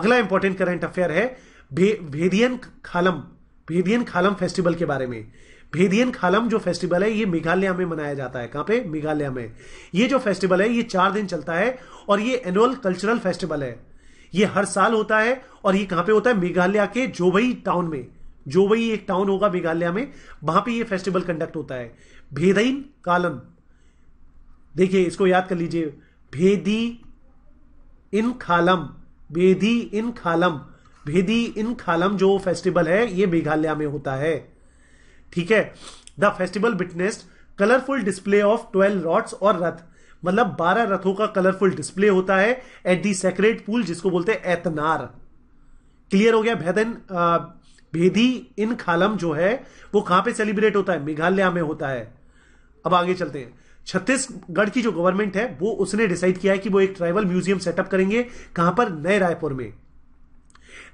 अगला इंपॉर्टेंट करंट अफेयर है भे, भेदियन खालम भेदियन खालम फेस्टिवल के बारे में। भेदियन खालम जो फेस्टिवल है ये मेघालय में मनाया जाता है। कहाँ पे? मेघालय में। ये जो फेस्टिवल है ये चार दिन चलता है और ये एनुअल कल्चरल फेस्टिवल है। ये हर साल होता है और ये कहाँ पे होता है? मेघालय के जोबई टाउन में। जोबई एक टाउन होगा मेघालय में, वहां पे ये फेस्टिवल कंडक्ट होता है। भेदियन खालम, देखिए इसको याद कर लीजिए, भेदियन खालम भेदियन खालम भेदियन खालम जो फेस्टिवल है ये मेघालय में होता है, ठीक है। The festival witnessed colourful display of twelve rods और रथ, मतलब बारह रथों का कलरफुल डिस्प्ले होता है एट दी सेक्रेड पूल जिसको बोलते हैं एतनार। क्लियर हो गया। भेदियन भेदियन खालम जो है वो कहां पे सेलिब्रेट होता है? मेघालय में होता है। अब आगे चलते हैं। छत्तीसगढ़ की जो गवर्नमेंट है वो उसने डिसाइड किया है कि वो एक ट्राइबल म्यूजियम सेटअप करेंगे। कहां पर? नए रायपुर में।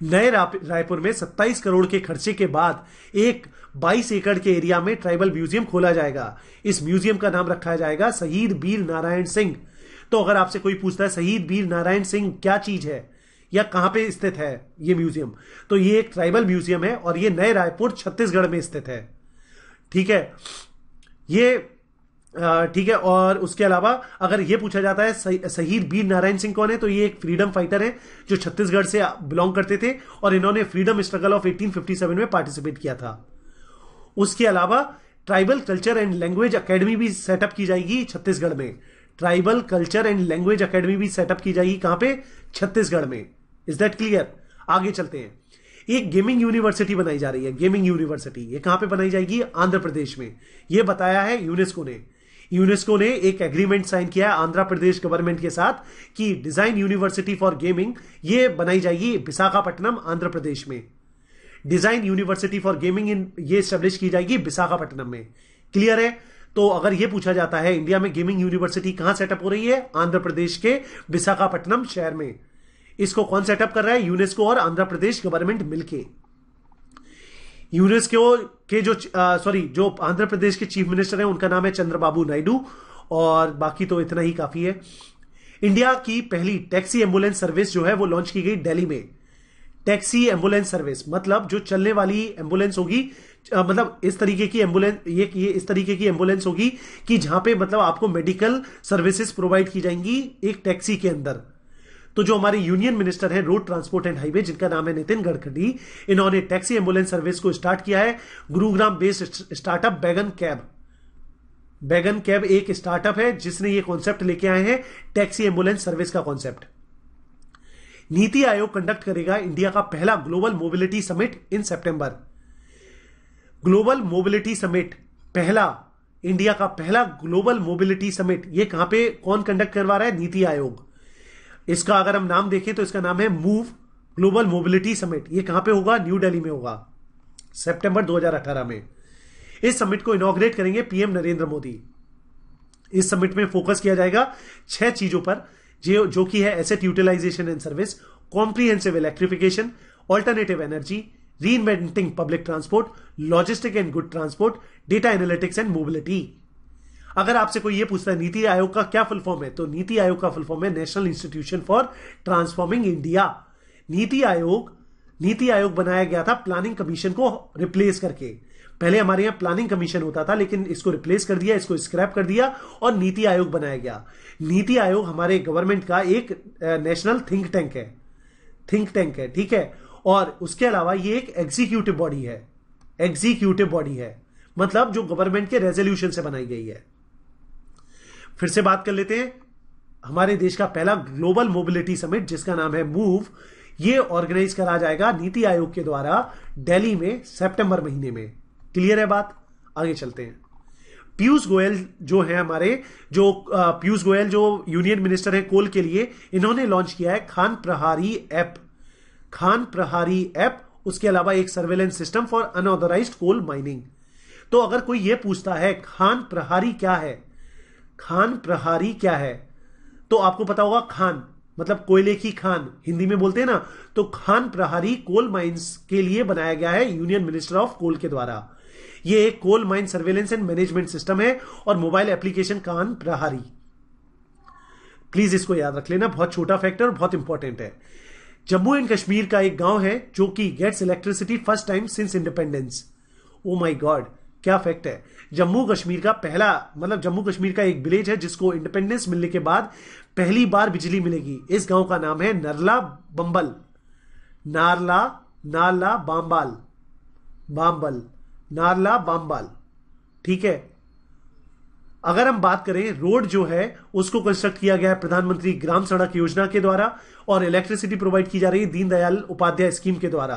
नए रायपुर में सत्ताईस करोड़ के खर्चे के बाद एक बाईस एकड़ के एरिया में ट्राइबल म्यूजियम खोला जाएगा। इस म्यूजियम का नाम रखा जाएगा शहीद वीर नारायण सिंह। तो अगर आपसे कोई पूछता है शहीद वीर नारायण सिंह क्या चीज है या कहां पे स्थित है ये म्यूजियम, तो ये एक ट्राइबल म्यूजियम है और ये नए रायपुर छत्तीसगढ़ में स्थित है, ठीक है। ये ठीक है। और उसके अलावा अगर ये पूछा जाता है शहीद वीर नारायण सिंह कौन है, तो ये एक फ्रीडम फाइटर है जो छत्तीसगढ़ से बिलोंग करते थे और इन्होंने फ्रीडम स्ट्रगल ऑफ अठारह सौ सत्तावन में पार्टिसिपेट किया था। उसके अलावा tribal culture and language academy भी सेटअप की जाएगी छत्तीसगढ़ में। Tribal culture and language academy भी सेटअप की जाएगी कहां पे? छत्तीसगढ़ में। Is that clear? आगे चलते हैं। एक गेमिंग यूनिवर्सिटी बनाई जा रही है। गेमिंग यूनिवर्सिटी ये कहां पे बनाई जाएगी? आंध्र प्रदेश में। ये बताया है यूनेस्को ने। यूनेस्को ने एक एग्रीमेंट साइन किया है आंध्र प्रदेश गवर्नमेंट के साथ कि डिजाइन यूनिवर्सिटी फॉर गेमिंग ये बनाई जाएगी विशाखापट्टनम, आंध्र प्रदेश में। Design university for gaming in ये एस्टेब्लिश की जाएगी विशाखापट्टनम में। क्लियर है। तो अगर यह पूछा जाता है इंडिया में गेमिंग यूनिवर्सिटी कहां सेटअप हो रही है? आंध्र प्रदेश के विशाखापट्टनम शहर में। इसको कौन सेटअप कर रहा है? यूनेस्को और आंध्र प्रदेश गवर्नमेंट मिलके। यूनेस्को के जो सॉरी जो आंध्र प्रदेश के चीफ मिनिस्टर हैं उनका नाम है चंद्रबाबू नायडू। और बाकी तो इतना ही काफी है। इंडिया की पहली टैक्सी एम्बुलेंस सर्विस जो है वो लॉन्च की गई दिल्ली में। टैक्सी एम्बुलेंस सर्विस, मतलब जो चलने वाली एम्बुलेंस होगी, मतलब इस तरीके की एम्बुलेंस, ये, ये इस तरीके की एम्बुलेंस होगी कि जहां पे मतलब आपको मेडिकल सर्विसेज प्रोवाइड की जाएंगी एक टैक्सी के अंदर। तो जो हमारे यूनियन मिनिस्टर हैं रोड ट्रांसपोर्ट एंड हाईवे, जिनका नाम है नितिन गडकरी, इन्होंने टैक्सी एम्बुलेंस सर्विस को स्टार्ट किया है। गुरुग्राम बेस्ड स्टार्टअप बैगन कैब, बैगन कैब एक स्टार्टअप है जिसने ये कॉन्सेप्ट लेके आए हैं टैक्सी एम्बुलेंस सर्विस का कॉन्सेप्ट। नीति आयोग कंडक्ट करेगा इंडिया का पहला global mobility summit in September. Global mobility summit पहला, इंडिया का पहला ग्लोबल मोबिलिटी समिट, ये कहां पे कौन कंडक्ट करवा रहा है? नीति आयोग। इसका अगर हम नाम देखें तो इसका नाम है मूव ग्लोबल मोबिलिटी समिट। ये कहां पे होगा? न्यू दिल्ली में होगा सितंबर दो हज़ार अठारह में। इस समिट को इनॉग्रेट करेंगे पीएम नरेंद्र मोदी। इस समिट में फोकस किया जाएगा छह चीजों पर, जो जो कि है asset utilisation and service, comprehensive electrification, alternative energy, reinventing public transport, logistic and good transport, data analytics and mobility. अगर आपसे कोई ये पूछता है नीति आयोग का क्या फुल फॉर्म है, तो नीति आयोग का फुल फॉर्म है national institution for transforming India. NITI Aayog, नीति आयोग बनाया गया था प्लानिंग कमीशन को रिप्लेस करके। पहले हमारे यहाँ प्लानिंग कमीशन होता था, लेकिन इसको रिप्लेस कर दिया, इसको स्क्रैप कर दिया और नीति आयोग बनाया गया। नीति आयोग हमारे गवर्नमेंट का एक नेशनल थिंक टैंक है, थिंक टैंक है, ठीक है। और उसके अलावा ये एक एग्जीक्यूटिव बॉडी है, एग्जीक्यूटिव बॉडी है, मतलब जो गवर्नमेंट के रेजोल्यूशन से बनाई गई है। फिर से बात कर लेते हैं, हमारे देश का पहला ग्लोबल मोबिलिटी समिट जिसका नाम है मूव, ये ऑर्गेनाइज करा जाएगा नीति आयोग के द्वारा दिल्ली में सितंबर महीने में। क्लियर है बात? आगे चलते हैं। पीयूष गोयल जो है हमारे, जो पीयूष गोयल जो यूनियन मिनिस्टर है कोल के लिए, इन्होंने लॉन्च किया है खान प्रहारी ऐप, खान प्रहारी ऐप। उसके अलावा एक surveillance system for unauthorised coal mining. तो अगर कोई ये पूछता है खान प्रहारी क्या है, खान प्रहारी क्या है, तो आपको पता होगा खान मतलब कोयले की खान, हिंदी में बोलते हैं ना, तो खान प्रहारी कोल माइंस के लिए बनाया गया है यूनियन मिनिस्टर ऑफ कोल के द्वारा। ये एक coal mine surveillance and management system है और mobile application Khan Prahari. Please इसको याद रख लेना, बहुत छोटा फैक्टर, बहुत इंपॉर्टेंट है। जम्मू एंड कश्मीर का एक गांव है जो कि gets electricity first time since independence. Oh my god, क्या फैक्ट है। जम्मू कश्मीर का पहला, मतलब जम्मू कश्मीर का एक विलेज है जिसको इंडिपेंडेंस मिलने के बाद पहली बार बिजली मिलेगी। इस गांव का नाम है नरला बंबल, नारला नारला बांबाल, बांबल नारला बांबाल, ठीक है। अगर हम बात करें रोड जो है उसको कंस्ट्रक्ट किया गया है प्रधानमंत्री ग्राम सड़क योजना के द्वारा और इलेक्ट्रिसिटी प्रोवाइड की जा रही है दीनदयाल उपाध्याय स्कीम के द्वारा।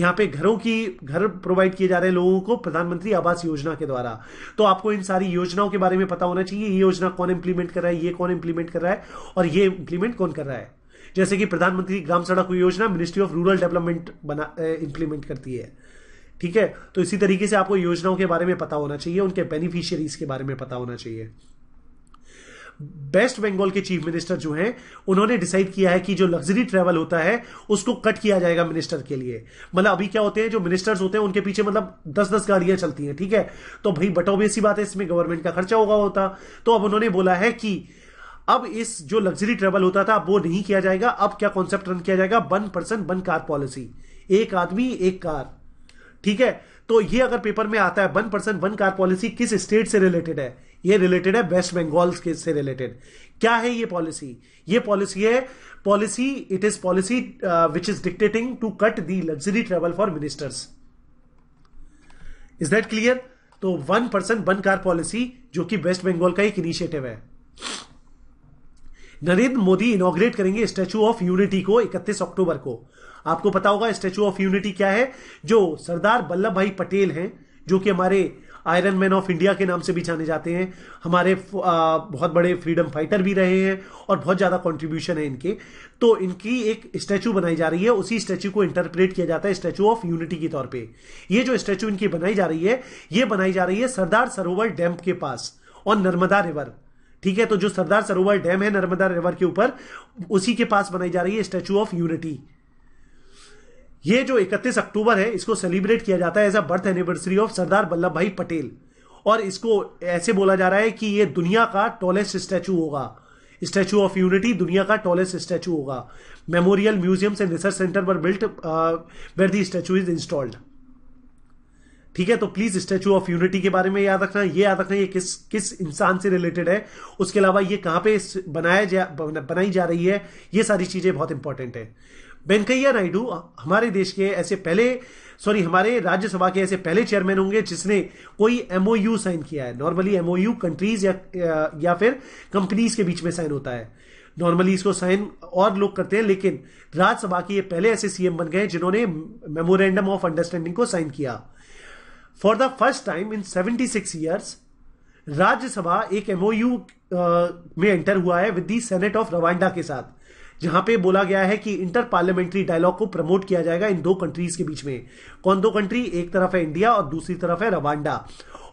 यहाँ पे घरों की घर प्रोवाइड किए जा रहे हैं लोगों को प्रधानमंत्री आवास योजना के द्वारा। तो आपको इन सारी योजनाओं के बारे में पता होना चाहिए, ये योजना कौन इंप्लीमेंट कर रहा है, ये कौन इंप्लीमेंट कर रहा है और ये इंप्लीमेंट कौन कर रहा है। जैसे कि प्रधानमंत्री Gram Sadak Yojana ministry of rural development बना इंप्लीमेंट करती है, ठीक है। तो इसी तरीके से आपको योजनाओं के बारे में पता होना चाहिए, उनके बेनिफिशियरीज के बारे में पता होना चाहिए। वेस्ट बंगाल के चीफ मिनिस्टर जो हैं उन्होंने डिसाइड किया है कि जो लग्जरी ट्रेवल होता है उसको कट किया जाएगा मिनिस्टर के लिए। मतलब अभी क्या होते हैं जो मिनिस्टर्स होते हैं उनके पीछे मतलब दस दस गाड़ियां चलती हैं, ठीक है। तो भाई बटोबे सी बात है, इसमें गवर्नमेंट का खर्चा होगा होता। तो अब उन्होंने बोला है कि अब इस जो लग्जरी ट्रेवल होता था वो नहीं किया जाएगा। अब क्या कॉन्सेप्ट रन किया जाएगा? One person one car policy, एक आदमी एक कार, ठीक है। तो ये अगर पेपर में आता है one person one car policy किस स्टेट से रिलेटेड है? ये रिलेटेड है वेस्ट बंगाल के से रिलेटेड। क्या है ये पॉलिसी? ये पॉलिसी है, policy it is policy which is dictating to cut the luxury travel for ministers. Is that clear? तो one person one car policy जो कि वेस्ट बंगाल का एक इनिशिएटिव है। नरेंद्र मोदी इनॉग्रेट करेंगे स्टैच्यू ऑफ यूनिटी को इकतीस अक्टूबर को। आपको पता होगा स्टैच्यू ऑफ यूनिटी क्या है, जो सरदार वल्लभ भाई पटेल हैं, जो कि हमारे आयरन मैन ऑफ इंडिया के नाम से भी जाने जाते हैं, हमारे आ, बहुत बड़े फ्रीडम फाइटर भी रहे हैं और बहुत ज्यादा कंट्रीब्यूशन है इनके। तो इनकी एक स्टैच्यू बनाई जा रही है, उसी स्टैच्यू को इंटरप्रेट किया जाता है स्टैच्यू ऑफ यूनिटी के तौर पर। ये जो स्टैच्यू इनकी बनाई जा रही है, ये बनाई जा रही है सरदार सरोवर डैम के पास और नर्मदा रिवर, ठीक है। तो जो सरदार सरोवर डैम है नर्मदा रिवर के ऊपर, उसी के पास बनाई जा रही है स्टैच्यू ऑफ यूनिटी। ये जो इकतीस अक्टूबर है इसको सेलिब्रेट किया जाता है as a birth anniversary of Sardar Vallabh Bhai Patel और इसको ऐसे बोला जा रहा है कि ये दुनिया का टॉलेस्ट स्टैच्यू होगा। स्टैचू ऑफ यूनिटी दुनिया का टॉलेस्ट स्टैचू होगा. Memorial museums and research centre were built where the statue is installed. ठीक है, तो प्लीज स्टैचू ऑफ यूनिटी के बारे में याद रखना. ये याद रखना ये किस किस इंसान से रिलेटेड है, उसके अलावा ये कहाँ पे बनाया जा बनाई जा रही है, ये सारी चीजें बहुत इंपॉर्टेंट है. वेंकैया नायडू हमारे देश के ऐसे पहले सॉरी हमारे राज्यसभा के ऐसे पहले चेयरमैन होंगे जिसने कोई एमओयू साइन किया है. नॉर्मली एमओयू कंट्रीज या, या फिर कंपनीज के बीच में साइन होता है. नॉर्मली इसको साइन और लोग करते हैं, लेकिन राज्यसभा के ये पहले ऐसे सीएम बन गए जिन्होंने मेमोरेंडम ऑफ अंडरस्टैंडिंग को साइन किया. For the first time in seventy six years Rajya Sabha एक एमओयू में एंटर हुआ है with the senate of Rwanda के साथ, जहां पे बोला गया है कि इंटर पार्लियामेंट्री डायलॉग को प्रमोट किया जाएगा इन दो कंट्रीज के बीच में. कौन दो कंट्री? एक तरफ है इंडिया और दूसरी तरफ है रवांडा.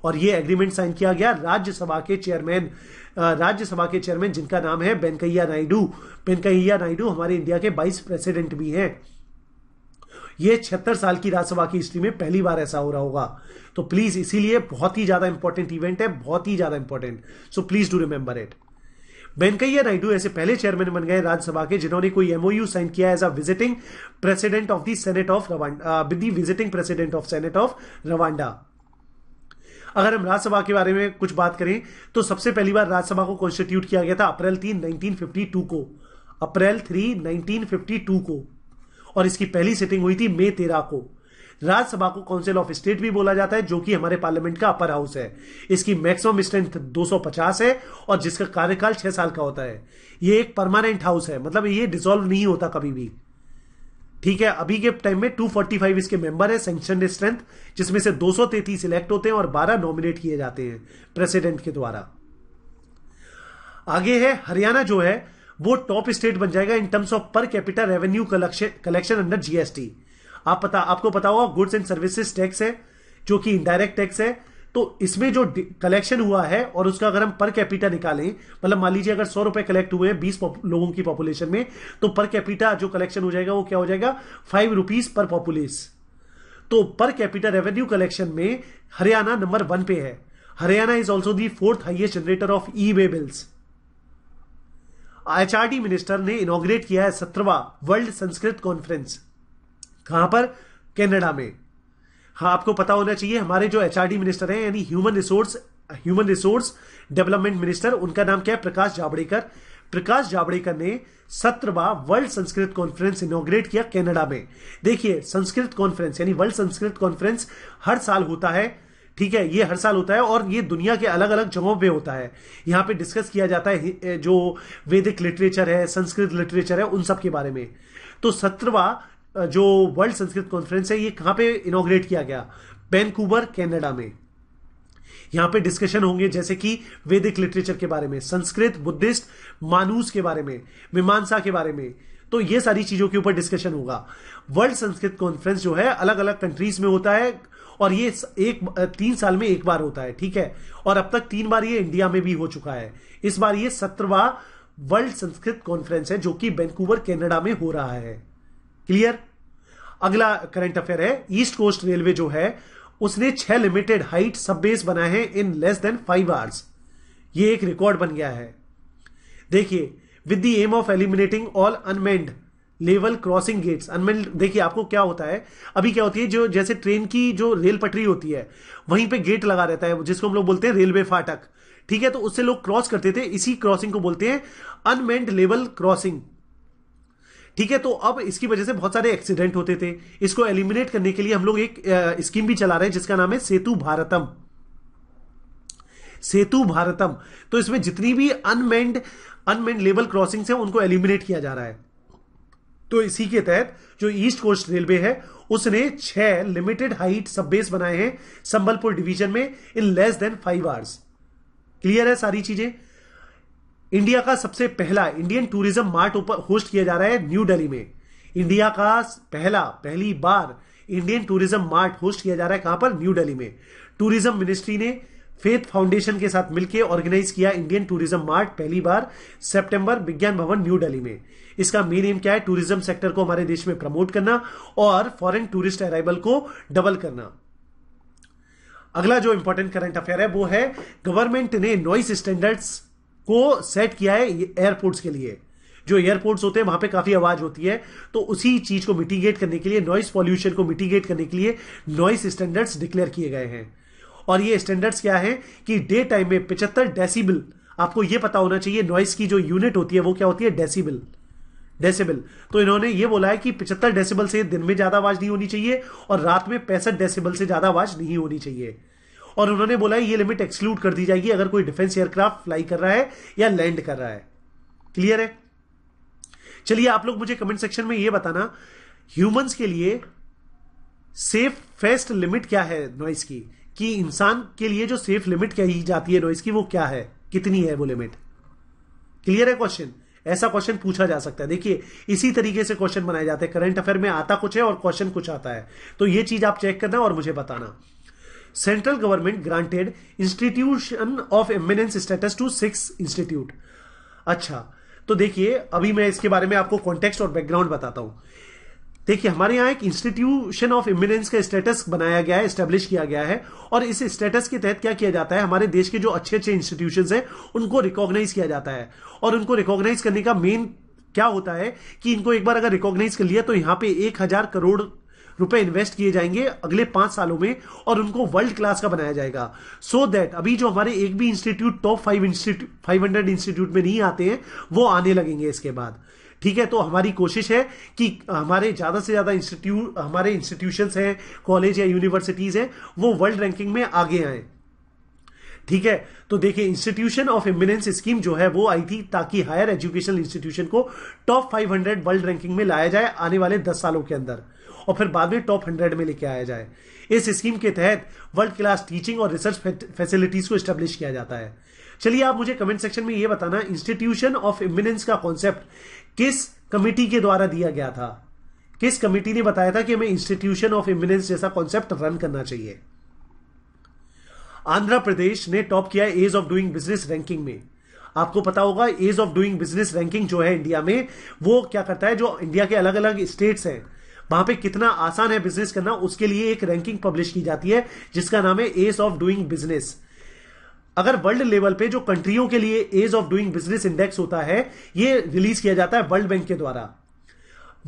और ये एग्रीमेंट साइन किया गया राज्यसभा के चेयरमैन राज्यसभा के चेयरमैन जिनका नाम है वेंकैया नायडू. वेंकैया नायडू हमारे इंडिया के वाइस प्रेसिडेंट भी हैं. ये छिहत्तर साल की राज्यसभा की हिस्ट्री में पहली बार ऐसा हो रहा होगा. तो प्लीज, इसीलिए बहुत ही ज्यादा इंपॉर्टेंट इवेंट है, बहुत ही ज्यादा important. So please do remember it. Venkaiah Naidu ऐसे पहले चेयरमैन बन गए राज्यसभा के जिन्होंने कोई एमओयू साइन किया as a visiting president of the senate of Rwanda with the visiting president of senate of Rwanda. अगर हम राज्यसभा के बारे में कुछ बात करें तो सबसे पहली बार राज्यसभा को कॉन्स्टिट्यूट किया गया था अप्रैल तीन नाइनटीन फिफ्टी टू को April three nineteen fifty two को और इसकी पहली सिटिंग हुई थी मई तेरह को. राज्यसभा को काउंसिल ऑफ स्टेट भी बोला जाता है, जो कि हमारे पार्लियामेंट का अपर हाउस है. इसकी मैक्सिमम स्ट्रेंथ दो सौ पचास है और जिसका कार्यकाल छह साल का होता है. ये एक परमानेंट हाउस है, मतलब ये डिसॉल्व नहीं होता कभी भी. ठीक है, अभी के टाइम में दो सौ पैंतालीस इसके मेंबर है, सैंक्शनड स्ट्रेंथ, जिसमें से दो सौ तैतीस सिलेक्ट होते हैं और बारह नॉमिनेट किए जाते हैं प्रेसिडेंट के द्वारा. आगे है हरियाणा, जो है वो टॉप स्टेट बन जाएगा in terms of per capital revenue collection under GST. आप पता आपको पता होगा गुड्स एंड सर्विसेज टैक्स है जो कि इनडायरेक्ट टैक्स है. तो इसमें जो कलेक्शन हुआ है और उसका अगर हम पर कैपिटा निकालें, मतलब मान लीजिए अगर सौ रुपए कलेक्ट हुए हैं बीस लोगों की पॉपुलेशन में, तो पर कैपिटा जो कलेक्शन हो जाएगा वो क्या हो जाएगा? Five rupees per populace. तो पर कैपिटा रेवेन्यू कलेक्शन में हरियाणा नंबर वन पे है. Haryana is also the fourth highest generator of e way bills. HRD minister ने इनॉग्रेट किया है सत्रहवां वर्ल्ड संस्कृत कॉन्फ्रेंस. कहां पर? कनाडा में. हाँ, आपको पता होना चाहिए हमारे जो एचआरडी मिनिस्टर हैं, यानी human resource human resource development minister, उनका नाम क्या है? प्रकाश जावड़ेकर. प्रकाश जावड़ेकर ने सत्रहवां वर्ल्ड संस्कृत कॉन्फ्रेंस इनॉग्रेट किया कनाडा में. देखिए, संस्कृत कॉन्फ्रेंस यानी वर्ल्ड संस्कृत कॉन्फ्रेंस हर साल होता है. ठीक है, ये हर साल होता है और ये दुनिया के अलग अलग जगहों पे होता है. यहाँ पे डिस्कस किया जाता है जो वैदिक लिटरेचर है, संस्कृत लिटरेचर है, उन सब के बारे में. तो सत्रहवां जो वर्ल्ड संस्कृत कॉन्फ्रेंस है, ये कहाँ पे इनॉग्रेट किया गया? वैंकूवर, कनाडा में. यहाँ पे डिस्कशन होंगे जैसे कि वैदिक लिटरेचर के बारे में, संस्कृत, बुद्धिस्ट, मानूस के बारे में, मीमांसा के बारे में. तो ये सारी चीजों के ऊपर डिस्कशन होगा. वर्ल्ड संस्कृत कॉन्फ्रेंस जो है अलग अलग कंट्रीज में होता है और ये एक तीन साल में एक बार होता है. ठीक है, और अब तक तीन बार ये इंडिया में भी हो चुका है. इस बार ये सत्रहवां वर्ल्ड संस्कृत कॉन्फ्रेंस है जो कि वैंकूवर, कनाडा में हो रहा है. क्लियर. अगला करंट अफेयर है, ईस्ट कोस्ट रेलवे जो है उसने छह लिमिटेड हाइट सबवेज बनाए हैं in less than five hours. ये एक रिकॉर्ड बन गया है. देखिए, with the aim of eliminating all unmanned level crossing gates. Unmanned, देखिए आपको क्या होता है, अभी क्या होती है, जो जैसे ट्रेन की जो रेल पटरी होती है वहीं पे गेट लगा रहता है जिसको हम लोग बोलते हैं रेलवे फाटक. ठीक है, तो उससे लोग क्रॉस करते थे, इसी क्रॉसिंग को बोलते हैं अनमेंड लेवल क्रॉसिंग. ठीक है, तो अब इसकी वजह से बहुत सारे एक्सीडेंट होते थे. इसको एलिमिनेट करने के लिए हम लोग एक स्कीम भी चला रहे हैं जिसका नाम है सेतु भारतम. सेतु भारतम. तो इसमें जितनी भी अनमेंड अनमेंड लेवल क्रॉसिंग्स हैं उनको एलिमिनेट किया जा रहा है. तो इसी के तहत जो ईस्ट कोस्ट रेलवे है उसने छह लिमिटेड हाइट सबवेज बनाए हैं संबलपुर डिवीजन में in less than five hours. Clear है सारी चीजें. इंडिया का सबसे पहला इंडियन टूरिज्म मार्ट ऊपर होस्ट किया जा रहा है न्यू दिल्ली में. इंडिया का पहला पहली बार इंडियन टूरिज्म मार्ट होस्ट किया जा रहा है कहां पर? न्यू दिल्ली में. टूरिज्म मिनिस्ट्री ने फेथ फाउंडेशन के साथ मिलकर ऑर्गेनाइज किया इंडियन टूरिज्म मार्ट पहली बार सितंबर, विज्ञान भवन, न्यू दिल्ली में. इसका मेन एम क्या है? टूरिज्म सेक्टर को हमारे देश में प्रमोट करना और फॉरेन टूरिस्ट अराइवल को डबल करना. अगला जो इंपॉर्टेंट करंट अफेयर है वो है गवर्नमेंट ने नॉइस स्टैंडर्ड्स को सेट किया है एयरपोर्ट्स के लिए। जो एयरपोर्ट्स होते हैं वहां पे काफी आवाज होती है, तो उसी चीज को मिटिगेट करने के लिए, नॉइस पॉल्यूशन को मिटिगेट करने के लिए नॉइस स्टैंडर्ड्स डिक्लेयर किए गए हैं। और ये स्टैंडर्ड्स क्या है कि डे टाइम में पचहत्तर डेसिबल, आपको ये पता होना चाहिए नॉइस की जो यूनिट होती है वो क्या होती है, डेसिबल डेसिबल। तो इन्होंने ये बोला है कि पचहत्तर डेसिबल से दिन में ज्यादा आवाज नहीं होनी चाहिए और रात में पैंसठ डेसिबल से ज्यादा आवाज नहीं होनी चाहिए। और उन्होंने बोला है ये लिमिट एक्सक्लूड कर दी जाएगी अगर कोई डिफेंस एयरक्राफ्ट फ्लाई कर रहा है या लैंड कर रहा है। क्लियर है? चलिए आप लोग मुझे कमेंट सेक्शन में ये बताना, ह्यूमंस के लिए सेफ फेस्ट लिमिट क्या है नॉइस की, कि इंसान के लिए जो सेफ लिमिट कही जाती है नॉइस की वो क्या है, कितनी है वो लिमिट। क्लियर है क्वेश्चन? ऐसा क्वेश्चन पूछा जा सकता है। देखिए इसी तरीके से क्वेश्चन बनाए जाते हैं, करंट अफेयर में आता कुछ है और क्वेश्चन कुछ आता है, तो ये चीज आप चेक करना और मुझे बताना। Central government granted institution of eminence status to six institute. अच्छा तो देखिए अभी मैं इसके बारे में आपको कॉन्टेक्स्ट और बैकग्राउंड बताता हूं। देखिए हमारे यहाँ एक इंस्टीट्यूशन ऑफ इमिनेंस का स्टेटस बनाया गया है, एस्टेब्लिश किया गया है, और इस स्टेटस के तहत क्या किया जाता है, हमारे देश के जो अच्छे अच्छे इंस्टीट्यूशंस हैं उनको रिकॉग्नाइज किया जाता है। और उनको रिकॉग्नाइज करने का मेन क्या होता है कि इनको एक बार अगर रिकॉग्नाइज कर लिया तो यहाँ पे एक हजार करोड़ रुपए इन्वेस्ट किए जाएंगे अगले पांच सालों में और उनको वर्ल्ड क्लास का बनाया जाएगा। सो so दैट अभी जो हमारे एक भी institute top five institute five hundred institute में नहीं आते हैं वो आने लगेंगे इसके बाद। ठीक है, तो हमारी कोशिश है कि हमारे ज्यादा से ज्यादा इंस्टीट्यूट, हमारे इंस्टीट्यूशंस हैं, कॉलेज या यूनिवर्सिटीज हैं, वो वर्ल्ड रैंकिंग में आगे आए। ठीक है, तो देखिए इंस्टीट्यूशन ऑफ एमिनेंस स्कीम जो है वो आई थी ताकि हायर एजुकेशनल इंस्टीट्यूशन को top five hundred world ranking में लाया जाए आने वाले दस सालों के अंदर और फिर बाद में टॉप हंड्रेड में लेके आया जाए। इस स्कीम के तहत वर्ल्ड क्लास टीचिंग और रिसर्च फैसिलिटीज को एस्टेब्लिश किया जाता है। चलिए आप मुझे कमेंट सेक्शन में ये बताना, इंस्टीट्यूशन ऑफ इमिनेंस का कॉन्सेप्ट किस कमेटी के द्वारा दिया गया था, किस कमेटी ने बताया था कि हमें इंस्टीट्यूशन ऑफ इमिनेंस जैसा कॉन्सेप्ट रन करना चाहिए। आंध्र प्रदेश ने टॉप किया ease of doing business ranking में। आपको पता होगा ease of doing business ranking जो है इंडिया में वो क्या करता है, जो इंडिया के अलग अलग स्टेट्स हैं वहां पे कितना आसान है बिजनेस करना उसके लिए एक रैंकिंग पब्लिश की जाती है जिसका नाम है एज ऑफ डूइंग बिजनेस। अगर वर्ल्ड लेवल पे जो कंट्रियों के लिए ease of doing business index होता है ये रिलीज किया जाता है वर्ल्ड बैंक के द्वारा,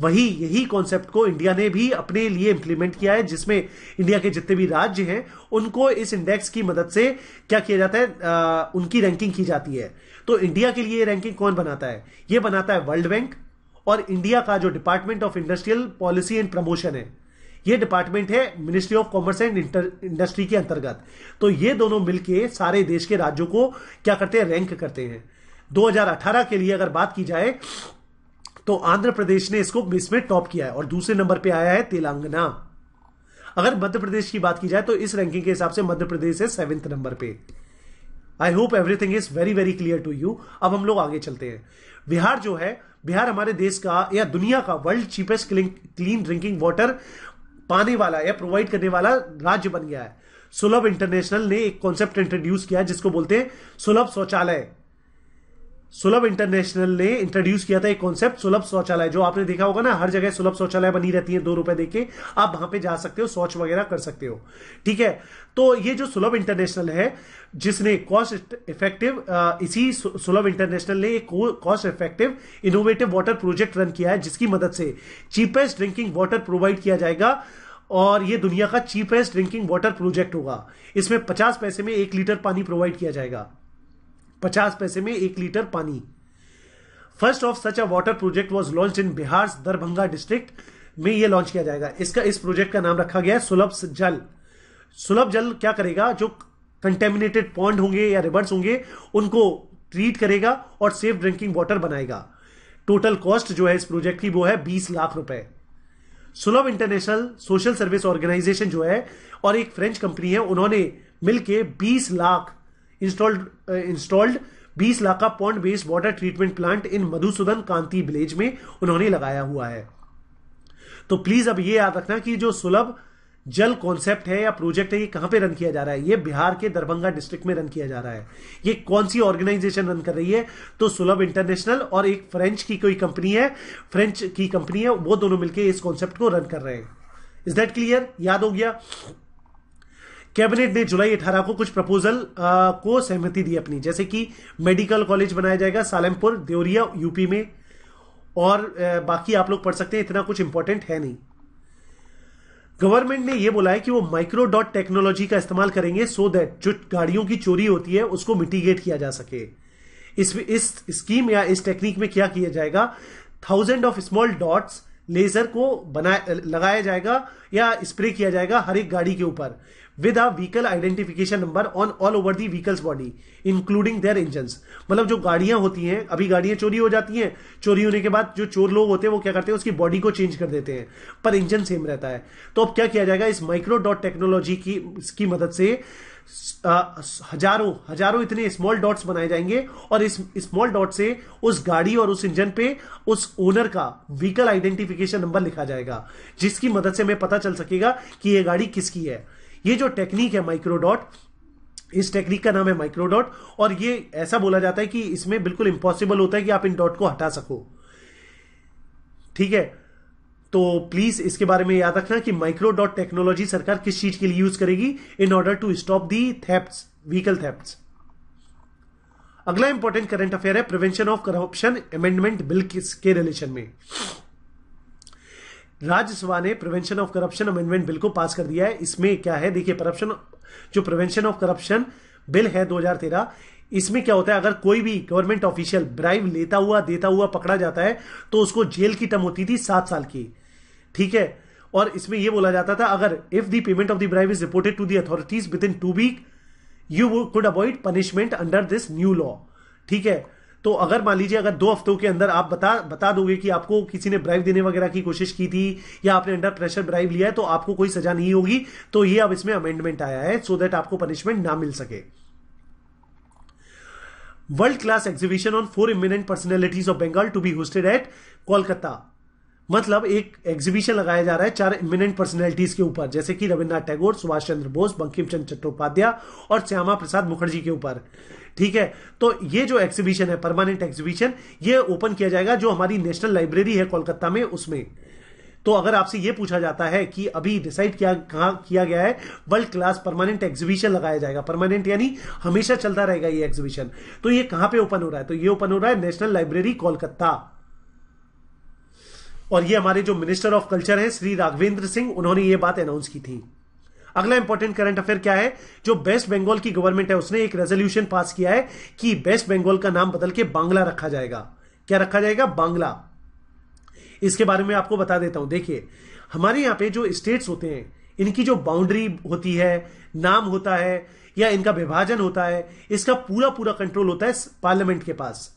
वही यही कॉन्सेप्ट को इंडिया ने भी अपने लिए इंप्लीमेंट किया है जिसमें इंडिया के जितने भी राज्य हैं उनको इस इंडेक्स की मदद से क्या किया जाता है, आ, उनकी रैंकिंग की जाती है। तो इंडिया के लिए रैंकिंग कौन बनाता है, ये बनाता है वर्ल्ड बैंक और इंडिया का जो department of industrial policy and promotion है, ये डिपार्टमेंट है ministry of commerce and industry के अंतर्गत। तो ये दोनों मिलके सारे देश के राज्यों को क्या करते हैं, रैंक करते हैं। दो हज़ार अठारह के लिए अगर बात की जाए तो आंध्र प्रदेश ने इसको इसमें टॉप किया है और दूसरे नंबर पे आया है तेलंगाना। अगर मध्य प्रदेश की बात की जाए तो इस रैंकिंग के हिसाब से मध्य प्रदेश है सेवेंथ नंबर पे। I hope everything is very very clear to you. अब हम लोग आगे चलते हैं। बिहार जो है, बिहार हमारे देश का या दुनिया का world cheapest clean drinking water पाने वाला या प्रोवाइड करने वाला राज्य बन गया है। सुलभ इंटरनेशनल ने एक कॉन्सेप्ट इंट्रोड्यूस किया जिसको बोलते हैं सुलभ शौचालय। सुलभ इंटरनेशनल ने इंट्रोड्यूस किया था एक कॉन्सेप्ट सुलभ शौचालय, जो आपने देखा होगा ना हर जगह सुलभ शौचालय बनी रहती है, दो रुपए देके आप वहां पे जा सकते हो, शौच वगैरह कर सकते हो। ठीक है, तो ये जो सुलभ इंटरनेशनल है जिसने कॉस्ट इफेक्टिव, इसी सुलभ इंटरनेशनल ने एक cost effective innovative water project run किया है जिसकी मदद से चीपेस्ट ड्रिंकिंग वाटर प्रोवाइड किया जाएगा और ये दुनिया का चीपेस्ट ड्रिंकिंग वाटर प्रोजेक्ट होगा। इसमें पचास पैसे में एक लीटर पानी प्रोवाइड किया जाएगा, पचास पैसे में एक लीटर पानी। First of such a water project was launched in Bihar Darbhanga district में ये लॉन्च किया जाएगा। इसका इस प्रोजेक्ट का नाम रखा गया है सुलभ जल। सुलभ जल क्या करेगा, जो कंटेमिनेटेड पॉन्ड होंगे या रिवर्स होंगे उनको ट्रीट करेगा और सेफ ड्रिंकिंग वाटर बनाएगा। टोटल कॉस्ट जो है इस प्रोजेक्ट की वो है बीस लाख रुपए। सुलभ इंटरनेशनल सोशल सर्विस ऑर्गेनाइजेशन जो है और एक फ्रेंच कंपनी है, उन्होंने मिलकर बीस लाख इंस्टॉल्ड इंस्टॉल्ड बीस लाख का pond based water treatment plant in Madhusudan Kanti village में उन्होंने लगाया हुआ है। तो प्लीज अब ये याद रखना कि जो सुलभ जल कॉन्सेप्ट है या प्रोजेक्ट है ये कहां पे रन किया जा रहा है, ये बिहार के दरभंगा डिस्ट्रिक्ट में रन किया जा रहा है। ये कौन सी ऑर्गेनाइजेशन रन कर रही है, तो सुलभ इंटरनेशनल और एक फ्रेंच की कोई कंपनी है, फ्रेंच की कंपनी है, वो दोनों मिलकर इस कॉन्सेप्ट को रन कर रहे हैं। Is that clear? याद हो गया? कैबिनेट ने जुलाई अठारह को कुछ प्रपोजल आ, को सहमति दी अपनी, जैसे कि मेडिकल कॉलेज बनाया जाएगा सालेमपुर देवरिया यूपी में, और आ, बाकी आप लोग पढ़ सकते हैं, इतना कुछ इंपॉर्टेंट है नहीं। गवर्नमेंट ने यह बोला है कि वो माइक्रो डॉट टेक्नोलॉजी का इस्तेमाल करेंगे सो दैट जो गाड़ियों की चोरी होती है उसको मिटिगेट किया जा सके। इस इस स्कीम या इस टेक्निक में क्या किया जाएगा, thousand of small dots laser को बनाया लगाया जाएगा या स्प्रे किया जाएगा हर एक गाड़ी के ऊपर with a vehicle identification number on all over the vehicles body including their engines. मतलब जो गाड़ियां होती हैं, अभी गाड़ियां चोरी हो जाती हैं, चोरी होने के बाद जो चोर लोग होते हैं वो क्या करते हैं, उसकी बॉडी को चेंज कर देते हैं पर इंजन सेम रहता है। तो अब क्या किया जाएगा, इस माइक्रो डॉट टेक्नोलॉजी की इसकी मदद से हजारों हजारों इतने स्मॉल डॉट्स बनाए जाएंगे और इस स्मॉल डॉट से उस गाड़ी और उस इंजन पे उस ओनर का व्हीकल आइडेंटिफिकेशन नंबर लिखा जाएगा, जिसकी मदद से हमें पता चल सकेगा कि ये गाड़ी किसकी है। ये जो टेक्निक है माइक्रोडॉट, इस टेक्निक का नाम है माइक्रोडॉट, और ये ऐसा बोला जाता है कि इसमें बिल्कुल इम्पॉसिबल होता है कि आप इन डॉट को हटा सको। ठीक है, तो प्लीज इसके बारे में याद रखना कि माइक्रोडॉट टेक्नोलॉजी सरकार किस चीज के लिए यूज करेगी, in order to stop the thefts, vehicle thefts. अगला इंपॉर्टेंट करंट अफेयर है prevention of corruption amendment bill के रिलेशन में। राज्यसभा ने prevention of corruption amendment bill को पास कर दिया है। इसमें क्या है, देखिए करप्शन जो प्रिवेंशन ऑफ करप्शन बिल है दो हज़ार तेरह, इसमें क्या होता है, अगर कोई भी गवर्नमेंट ऑफिशियल ब्राइब लेता हुआ देता हुआ पकड़ा जाता है तो उसको जेल की टर्म होती थी सात साल की। ठीक है, और इसमें यह बोला जाता था अगर if the payment of the bribe is reported to the authorities within two week you could avoid punishment under this new law. ठीक है, तो अगर मान लीजिए अगर दो हफ्तों के अंदर आप बता बता दोगे कि आपको किसी ने ब्राइब देने वगैरह की कोशिश की थी या आपने अंडर प्रेशर ब्राइब लिया है तो आपको कोई सजा नहीं होगी। तो ये अब इसमें अमेंडमेंट आया है सो दैट आपको पनिशमेंट ना मिल सके। World class exhibition on four eminent personalities of Bengal to be hosted at Kolkata. मतलब एक एग्जीबिशन लगाया जा रहा है चार इमिनेंट पर्सनैलिटीज के ऊपर, जैसे कि रविन्द्रनाथ टैगोर, सुभाष चंद्र बोस, बंकिम चंद्र चट्टोपाध्याय और श्यामा प्रसाद मुखर्जी के ऊपर। ठीक है, तो ये जो एग्जीबिशन है परमानेंट एग्जीबिशन, ये ओपन किया जाएगा जो हमारी नेशनल लाइब्रेरी है कोलकाता में, उसमें। तो अगर आपसे ये पूछा जाता है कि अभी डिसाइड किया कहाँ किया गया है, वर्ल्ड क्लास परमानेंट एग्जीबिशन लगाया जाएगा, परमानेंट यानी हमेशा चलता रहेगा ये एग्जीबिशन, तो ये कहाँ पे ओपन हो रहा है, तो ये ओपन हो रहा है नेशनल लाइब्रेरी कोलकाता। और ये हमारे जो मिनिस्टर ऑफ कल्चर हैं श्री राघवेंद्र सिंह, उन्होंने ये बात अनाउंस की थी। अगला इंपॉर्टेंट करंट अफेयर क्या है, जो वेस्ट बंगाल की गवर्नमेंट है उसने एक रेजोल्यूशन पास किया है कि वेस्ट बंगाल का नाम बदल के बांग्ला रखा जाएगा। क्या रखा जाएगा, बांग्ला। इसके बारे में आपको बता देता हूं, देखिए हमारे यहाँ पे जो स्टेट्स होते हैं इनकी जो बाउंड्री होती है, नाम होता है या इनका विभाजन होता है, इसका पूरा पूरा कंट्रोल होता है पार्लियामेंट के पास।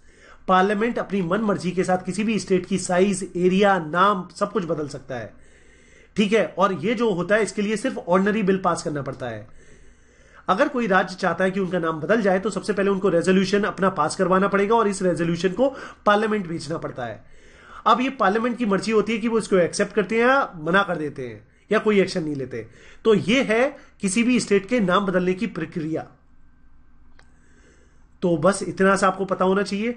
पार्लियामेंट अपनी मन मर्जी के साथ किसी भी स्टेट की साइज, एरिया, नाम सब कुछ बदल सकता है। ठीक है, और ये जो होता है इसके लिए सिर्फ ऑर्डिनरी बिल पास करना पड़ता है। अगर कोई राज्य चाहता है कि उनका नाम बदल जाए तो सबसे पहले उनको रेजोल्यूशन अपना पास करवाना पड़ेगा और इस रेजोल्यूशन को पार्लियामेंट भेजना पड़ता है। अब ये पार्लियामेंट की मर्जी होती है कि वो इसको एक्सेप्ट करते हैं या मना कर देते हैं या कोई एक्शन नहीं लेते। तो ये है किसी भी स्टेट के नाम बदलने की प्रक्रिया। तो बस इतना सा आपको पता होना चाहिए।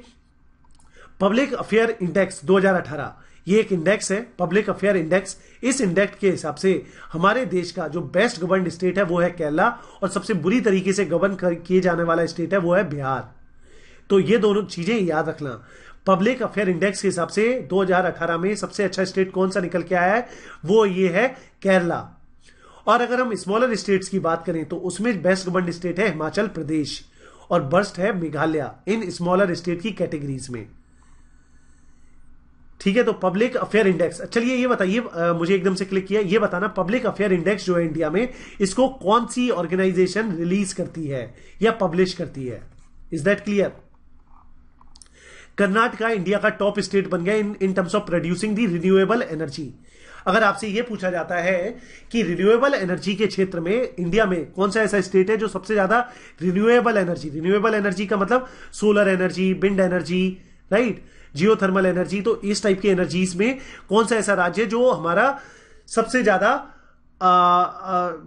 पब्लिक अफेयर इंडेक्स दो हज़ार अठारह, ये एक इंडेक्स है पब्लिक अफेयर इंडेक्स। इस इंडेक्स के हिसाब से हमारे देश का जो बेस्ट गवर्न स्टेट है वो है केरला, और सबसे बुरी तरीके से गवर्न किए जाने वाला स्टेट है वो है बिहार। तो ये दोनों चीजें याद रखना। पब्लिक अफेयर इंडेक्स के हिसाब से दो हज़ार अठारह में सबसे अच्छा स्टेट कौन सा निकल के आया है, वो ये है केरला। और अगर हम स्मॉलर स्टेट्स की बात करें तो उसमें बेस्ट गवर्न स्टेट है हिमाचल प्रदेश और वर्स्ट है मेघालय, इन स्मॉलर स्टेट की कैटेगरीज में। ठीक है, तो पब्लिक अफेयर इंडेक्स, चलिए ये बताइए, मुझे एकदम से क्लिक किया, ये बताना पब्लिक अफेयर इंडेक्स जो है इंडिया में, इसको कौन सी ऑर्गेनाइजेशन रिलीज करती है या पब्लिश करती है। Is that clear. Karnataka India का टॉप स्टेट बन गया in in terms of producing the renewable energy. अगर आपसे यह पूछा जाता है कि रिन्यूएबल एनर्जी के क्षेत्र में इंडिया में कौन सा ऐसा स्टेट है जो सबसे ज्यादा रिन्यूएबल एनर्जी, रिन्यूएबल एनर्जी का मतलब solar energy, wind energy, right, geothermal energy, तो इस टाइप की एनर्जीज में कौन सा ऐसा राज्य है जो हमारा सबसे ज्यादा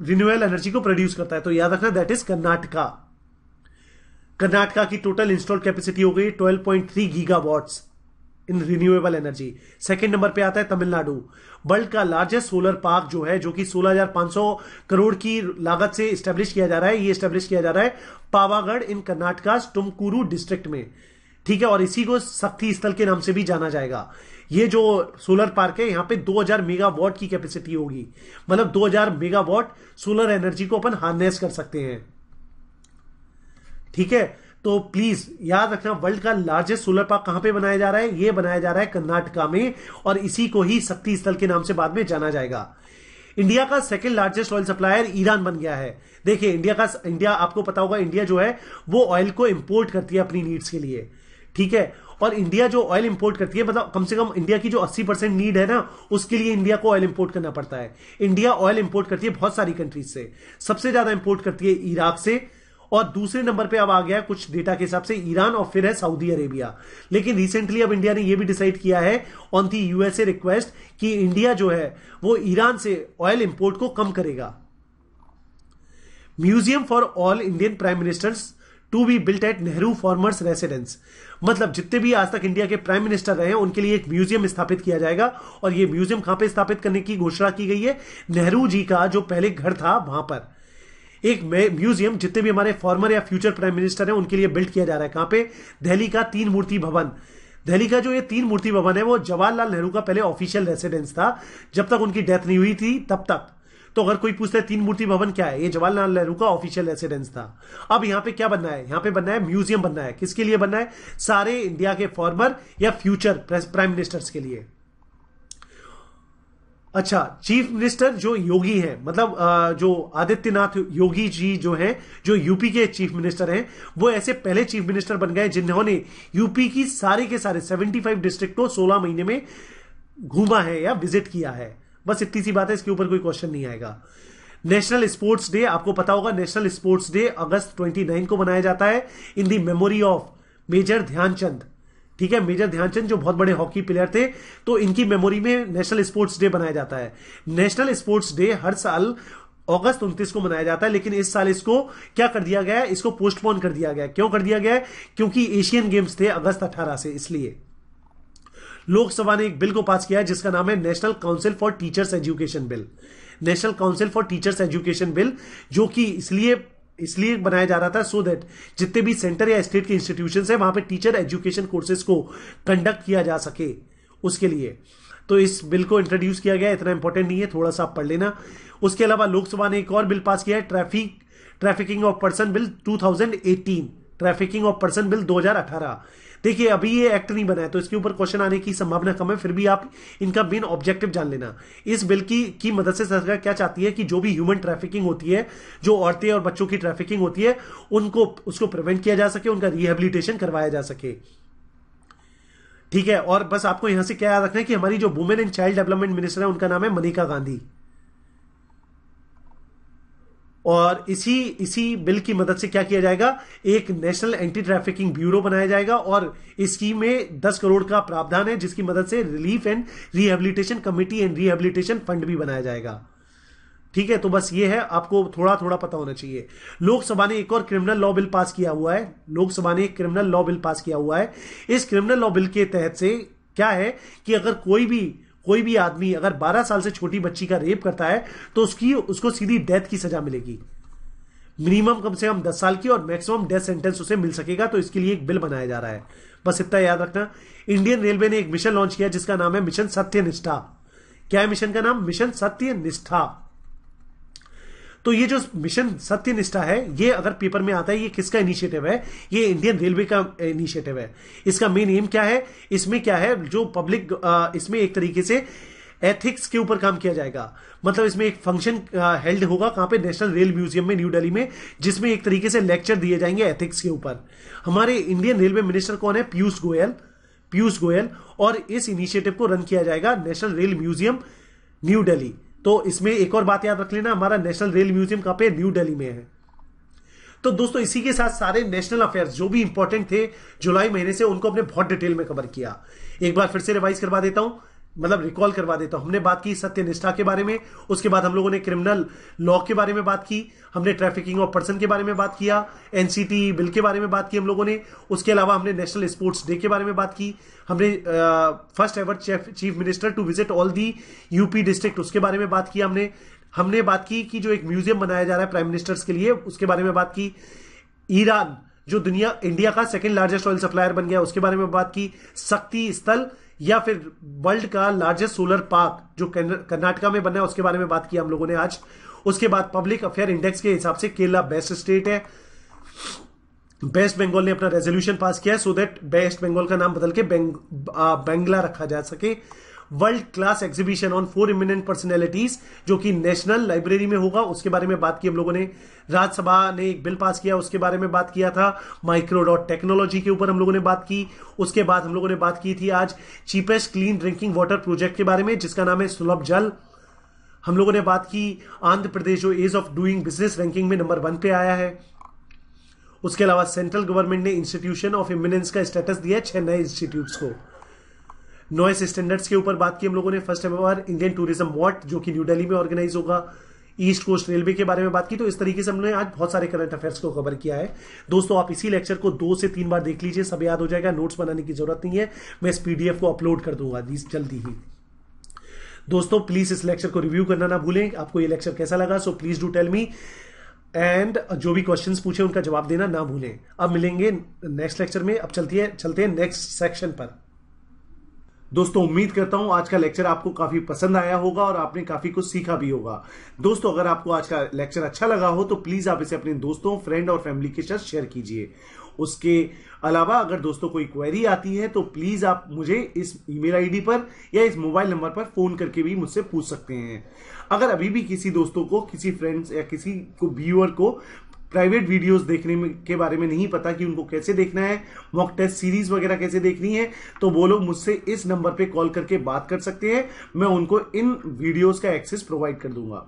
रिन्यूएबल एनर्जी को प्रोड्यूस करता है, तो याद रखना दैट इज कर्नाटका। कर्नाटका की टोटल इंस्टॉल्ड कैपेसिटी हो गई twelve point three gigawatts. In renewable energy. Second number पे आता है तमिलनाडु, वर्ल्ड का लार्जेस्ट सोलर पार्क जो है, जो कि सोलह हज़ार पाँच सौ करोड़ की लागत से स्टैब्लिश किया जा रहा है। ये स्टैब्लिश किया जा रहा है पावागढ़ इन कर्नाटका टुमकुरू डिस्ट्रिक्ट में, ठीक है, और इसी को शक्ति स्थल के नाम से भी जाना जाएगा। ये जो सोलर पार्क है यहाँ पे दो हज़ार मेगावाट की कैपेसिटी होगी, मतलब दो हज़ार मेगावाट सोलर एनर्जी को अपन हार्नेस कर सकते हैं, ठीक है। तो प्लीज याद रखना, वर्ल्ड का लार्जेस्ट सोलर पार्क कहां पे बनाया जा रहा है? ये बनाया जा रहा है कर्नाटका में, और इसी को ही शक्ति स्थल के नाम से बाद में जाना जाएगा। इंडिया का second largest oil supplier Iran बन गया है। देखिए इंडिया का इंडिया आपको पता होगा, इंडिया जो है वो ऑयल को इंपोर्ट करती है अपनी नीड्स के लिए, ठीक है। और इंडिया जो ऑयल इंपोर्ट करती है, मतलब कम से कम इंडिया की जो अस्सी परसेंट नीड है ना, उसके लिए इंडिया को ऑयल इंपोर्ट करना पड़ता है। इंडिया ऑयल इंपोर्ट करती है बहुत सारी कंट्रीज से, सबसे ज्यादा इंपोर्ट करती है इराक से, और दूसरे नंबर पे अब आ गया कुछ डेटा के हिसाब से ईरान, और फिर है सऊदी अरेबिया। लेकिन रिसेंटली अब इंडिया ने यह भी डिसाइड किया है ऑन दी यूएसए रिक्वेस्ट कि इंडिया जो है वो ईरान से ऑयल इंपोर्ट को कम करेगा। Museum for all Indian prime ministers to be built at Nehru farmers residence, मतलब जितने भी आज तक इंडिया के प्राइम मिनिस्टर रहे हैं उनके लिए एक म्यूजियम स्थापित किया जाएगा। और यह म्यूजियम कहां पे स्थापित करने की घोषणा की गई है? नेहरू जी का जो पहले घर था वहां पर एक म्यूजियम जितने भी हमारे फॉर्मर या फ्यूचर प्राइम मिनिस्टर हैं उनके लिए बिल्ड किया जा रहा है। कहां पे? दिल्ली का तीन मूर्ति भवन। दिल्ली का जो ये तीन मूर्ति भवन है वो जवाहरलाल नेहरू का पहले ऑफिशियल रेसिडेंस था, जब तक उनकी डेथ नहीं हुई थी तब तक। तो अगर कोई पूछता है तीन मूर्ति भवन क्या है, ये जवाहरलाल नेहरू का ऑफिशियल रेसिडेंस था। अब यहाँ पे क्या बनना है? यहाँ पे बनना है म्यूजियम बनना है। किसके लिए बनना है? सारे इंडिया के फॉर्मर या फ्यूचर प्राइम मिनिस्टर्स के लिए। अच्छा, चीफ मिनिस्टर जो योगी हैं, मतलब जो आदित्यनाथ योगी जी जो हैं, जो यूपी के चीफ मिनिस्टर हैं, वो ऐसे पहले चीफ मिनिस्टर बन गए जिन्होंने यूपी की सारे के सारे पचहत्तर डिस्ट्रिक्ट को सोलह महीने में घूमा है या विजिट किया है। बस इतनी सी बात है, इसके ऊपर कोई क्वेश्चन नहीं आएगा। नेशनल स्पोर्ट्स डे, आपको पता होगा national sports day August twenty nine को मनाया जाता है in the memory of major Dhyan Chand, ठीक है। मेजर ध्यानचंद जो बहुत बड़े हॉकी प्लेयर थे, तो इनकी मेमोरी में नेशनल स्पोर्ट्स डे मनाया जाता है। नेशनल स्पोर्ट्स डे हर साल अगस्त उनतीस को मनाया जाता है, लेकिन इस साल इसको क्या कर दिया गया है? इसको पोस्टपोन कर दिया गया है। क्यों कर दिया गया है? क्योंकि एशियन गेम्स थे अगस्त अठारह से, इसलिए लोकसभा ने एक बिल को पास किया है जिसका नाम है national council for teachers education bill. National council for teachers education bill जो कि इसलिए इसलिए बनाया जा रहा था सो दैट जितने भी सेंटर या स्टेट के इंस्टीट्यूशंस हैं वहां पे टीचर एजुकेशन कोर्सेज को कंडक्ट किया जा सके, उसके लिए तो इस बिल को इंट्रोड्यूस किया गया। इतना इंपॉर्टेंट नहीं है, थोड़ा सा आप पढ़ लेना। उसके अलावा लोकसभा ने एक और बिल पास किया है, traffic trafficking of person bill दो हज़ार अठारह। ट्रैफिकिंग ऑफ पर्सन बिल दो हज़ार अठारह। देखिए अभी ये एक्ट नहीं बना है तो इसके ऊपर क्वेश्चन आने की संभावना कम है, फिर भी आप इनका मेन ऑब्जेक्टिव जान लेना। इस बिल की की मदद से सरकार क्या चाहती है कि जो भी ह्यूमन ट्रैफिकिंग होती है, जो औरतें और बच्चों की ट्रैफिकिंग होती है, उनको उसको प्रिवेंट किया जा सके, उनका रिहेबिलिटेशन करवाया जा सके, ठीक है। और बस आपको यहां से क्या याद रखना है कि हमारी जो women and child development minister है उनका नाम है मनेका गांधी, और इसी इसी बिल की मदद से क्या किया जाएगा? एक नेशनल एंटी ट्रैफिकिंग ब्यूरो बनाया जाएगा, और इसकी में दस करोड़ का प्रावधान है जिसकी मदद से relief and rehabilitation committee and rehabilitation fund भी बनाया जाएगा, ठीक है। तो बस ये है, आपको थोड़ा थोड़ा पता होना चाहिए। लोकसभा ने एक और क्रिमिनल लॉ बिल पास किया हुआ है। लोकसभा ने एक क्रिमिनल लॉ बिल पास किया हुआ है। इस क्रिमिनल लॉ बिल के तहत से क्या है कि अगर कोई भी कोई भी आदमी अगर बारह साल से छोटी बच्ची का रेप करता है तो उसकी उसको सीधी डेथ की सजा मिलेगी, मिनिमम कम से कम दस साल की, और मैक्सिमम डेथ सेंटेंस उसे मिल सकेगा। तो इसके लिए एक बिल बनाया जा रहा है, बस इतना याद रखना। इंडियन रेलवे ने एक मिशन लॉन्च किया जिसका नाम है मिशन सत्यनिष्ठा। क्या है मिशन का नाम? मिशन सत्यनिष्ठा। तो ये जो मिशन सत्यनिष्ठा है, ये अगर पेपर में आता है, ये किसका इनिशिएटिव है? ये इंडियन रेलवे का इनिशिएटिव है। इसका मेन एम क्या है? इसमें क्या है जो पब्लिक, इसमें एक तरीके से एथिक्स के ऊपर काम किया जाएगा। मतलब इसमें एक फंक्शन हेल्ड होगा कहाँ पे? नेशनल रेल म्यूजियम में, न्यू दिल्ली में, जिसमें एक तरीके से लेक्चर दिए जाएंगे एथिक्स के ऊपर। हमारे इंडियन रेलवे मिनिस्टर कौन है? पीयूष गोयल। पीयूष गोयल। और इस इनिशिएटिव को रन किया जाएगा national rail museum New Delhi. तो इसमें एक और बात याद रख लेना, हमारा नेशनल रेल म्यूजियम कहां पे? न्यू दिल्ली में है। तो दोस्तों इसी के साथ सारे नेशनल अफेयर्स जो भी इंपॉर्टेंट थे जुलाई महीने से, उनको अपने बहुत डिटेल में कवर किया। एक बार फिर से रिवाइज करवा देता हूं। मतलब रिकॉल करवा देता हूं। हमने बात की सत्यनिष्ठा के बारे में, उसके बाद हम लोगों ने क्रिमिनल लॉ के बारे में बात की, हमने ट्रैफिकिंग ऑफ पर्सन के बारे में बात किया, एनसीटी बिल के बारे में बात की हम लोगों ने, उसके अलावा हमने नेशनल स्पोर्ट्स डे के बारे में बात की, हमने first ever chief minister to visit all the UP district उसके बारे में बात की, हमने हमने बात की कि जो एक म्यूजियम बनाया जा रहा है प्राइम मिनिस्टर्स के लिए उसके बारे में बात की, ईरान जो दुनिया इंडिया का सेकेंड लार्जेस्ट ऑयल सप्लायर बन गया उसके बारे में बात की, शक्ति स्थल या फिर वर्ल्ड का लार्जेस्ट सोलर पार्क जो कर्नाटका में बना है उसके बारे में बात की हम लोगों ने आज। उसके बाद पब्लिक अफेयर इंडेक्स के हिसाब से केरला बेस्ट स्टेट है, वेस्ट बंगाल ने अपना रेजोल्यूशन पास किया है सो दैट वेस्ट बंगाल का नाम बदल के बांग्ला रखा जा सके। World class exhibition on four eminent personalities जो कि नेशनल लाइब्रेरी में होगा उसके बारे में बात की हम लोगों ने। राज्यसभा ने एक बिल पास किया उसके बारे में बात किया था, माइक्रोडॉट टेक्नोलॉजी के ऊपर हम लोगों ने बात की। उसके बाद हम लोगों ने बात की थी आज cheapest clean drinking water project के बारे में जिसका नाम है सुलभ जल। हम लोगों ने बात की आंध्र प्रदेश जो ease of doing business ranking में नंबर वन पे आया है। उसके अलावा सेंट्रल गवर्नमेंट ने इंस्टीट्यूशन ऑफ इमिनेंस का स्टेटस दिया है छह नए इंस्टीट्यूट्स को। नॉइस स्टैंडर्ड्स के ऊपर बात की हम लोगों ने, first ever Indian tourism award जो कि न्यू दिल्ली में ऑर्गेनाइज होगा, ईस्ट कोस्ट रेलवे के बारे में बात की। तो इस तरीके से हमने आज बहुत सारे करंट अफेयर्स को कवर किया है। दोस्तों आप इसी लेक्चर को दो से तीन बार देख लीजिए, सब याद हो जाएगा, नोट्स बनाने की जरूरत नहीं है, मैं इस पीडीएफ को अपलोड कर दूंगा जल्दी ही। दोस्तों प्लीज इस लेक्चर को रिव्यू करना ना भूलें, आपको ये लेक्चर कैसा लगा so please do tell me, and जो भी क्वेश्चंस पूछे उनका जवाब देना ना भूलें। अब मिलेंगे नेक्स्ट लेक्चर में, अब चलती है चलते हैं नेक्स्ट सेक्शन पर। दोस्तों उम्मीद करता हूं आज का लेक्चर आपको काफी पसंद आया होगा और आपने काफी कुछ सीखा भी होगा। दोस्तों अगर आपको आज का लेक्चर अच्छा लगा हो तो प्लीज आप इसे अपने दोस्तों, फ्रेंड और फैमिली के साथ शेयर कीजिए। उसके अलावा अगर दोस्तों कोई क्वेरी आती है तो प्लीज आप मुझे इस ईमेल आईडी पर या इस मोबाइल नंबर पर फोन करके भी मुझसे पूछ सकते हैं। अगर अभी भी किसी दोस्तों को, किसी फ्रेंड्स या किसी को व्यूअर को प्राइवेट वीडियोस देखने में के बारे में नहीं पता कि उनको कैसे देखना है, मॉक टेस्ट सीरीज वगैरह कैसे देखनी है, तो वो लोग मुझसे इस नंबर पे कॉल करके बात कर सकते हैं, मैं उनको इन वीडियोस का एक्सेस प्रोवाइड कर दूंगा।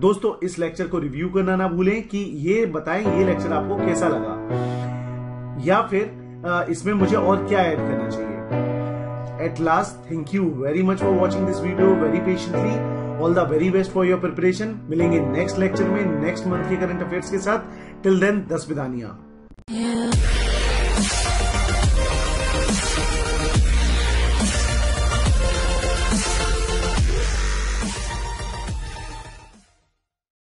दोस्तों इस लेक्चर को रिव्यू करना ना भूलें कि ये बताएं ये लेक्चर आपको कैसा लगा या फिर इसमें मुझे और क्या ऐड करना चाहिए। At last thank you very much for watching this video very patiently. All the very best for your preparation. मिलेंगे नेक्स्ट लेक्चर में नेक्स्ट मंथ के करंट अफेयर्स के साथ। टिल देन दस बिदानिया।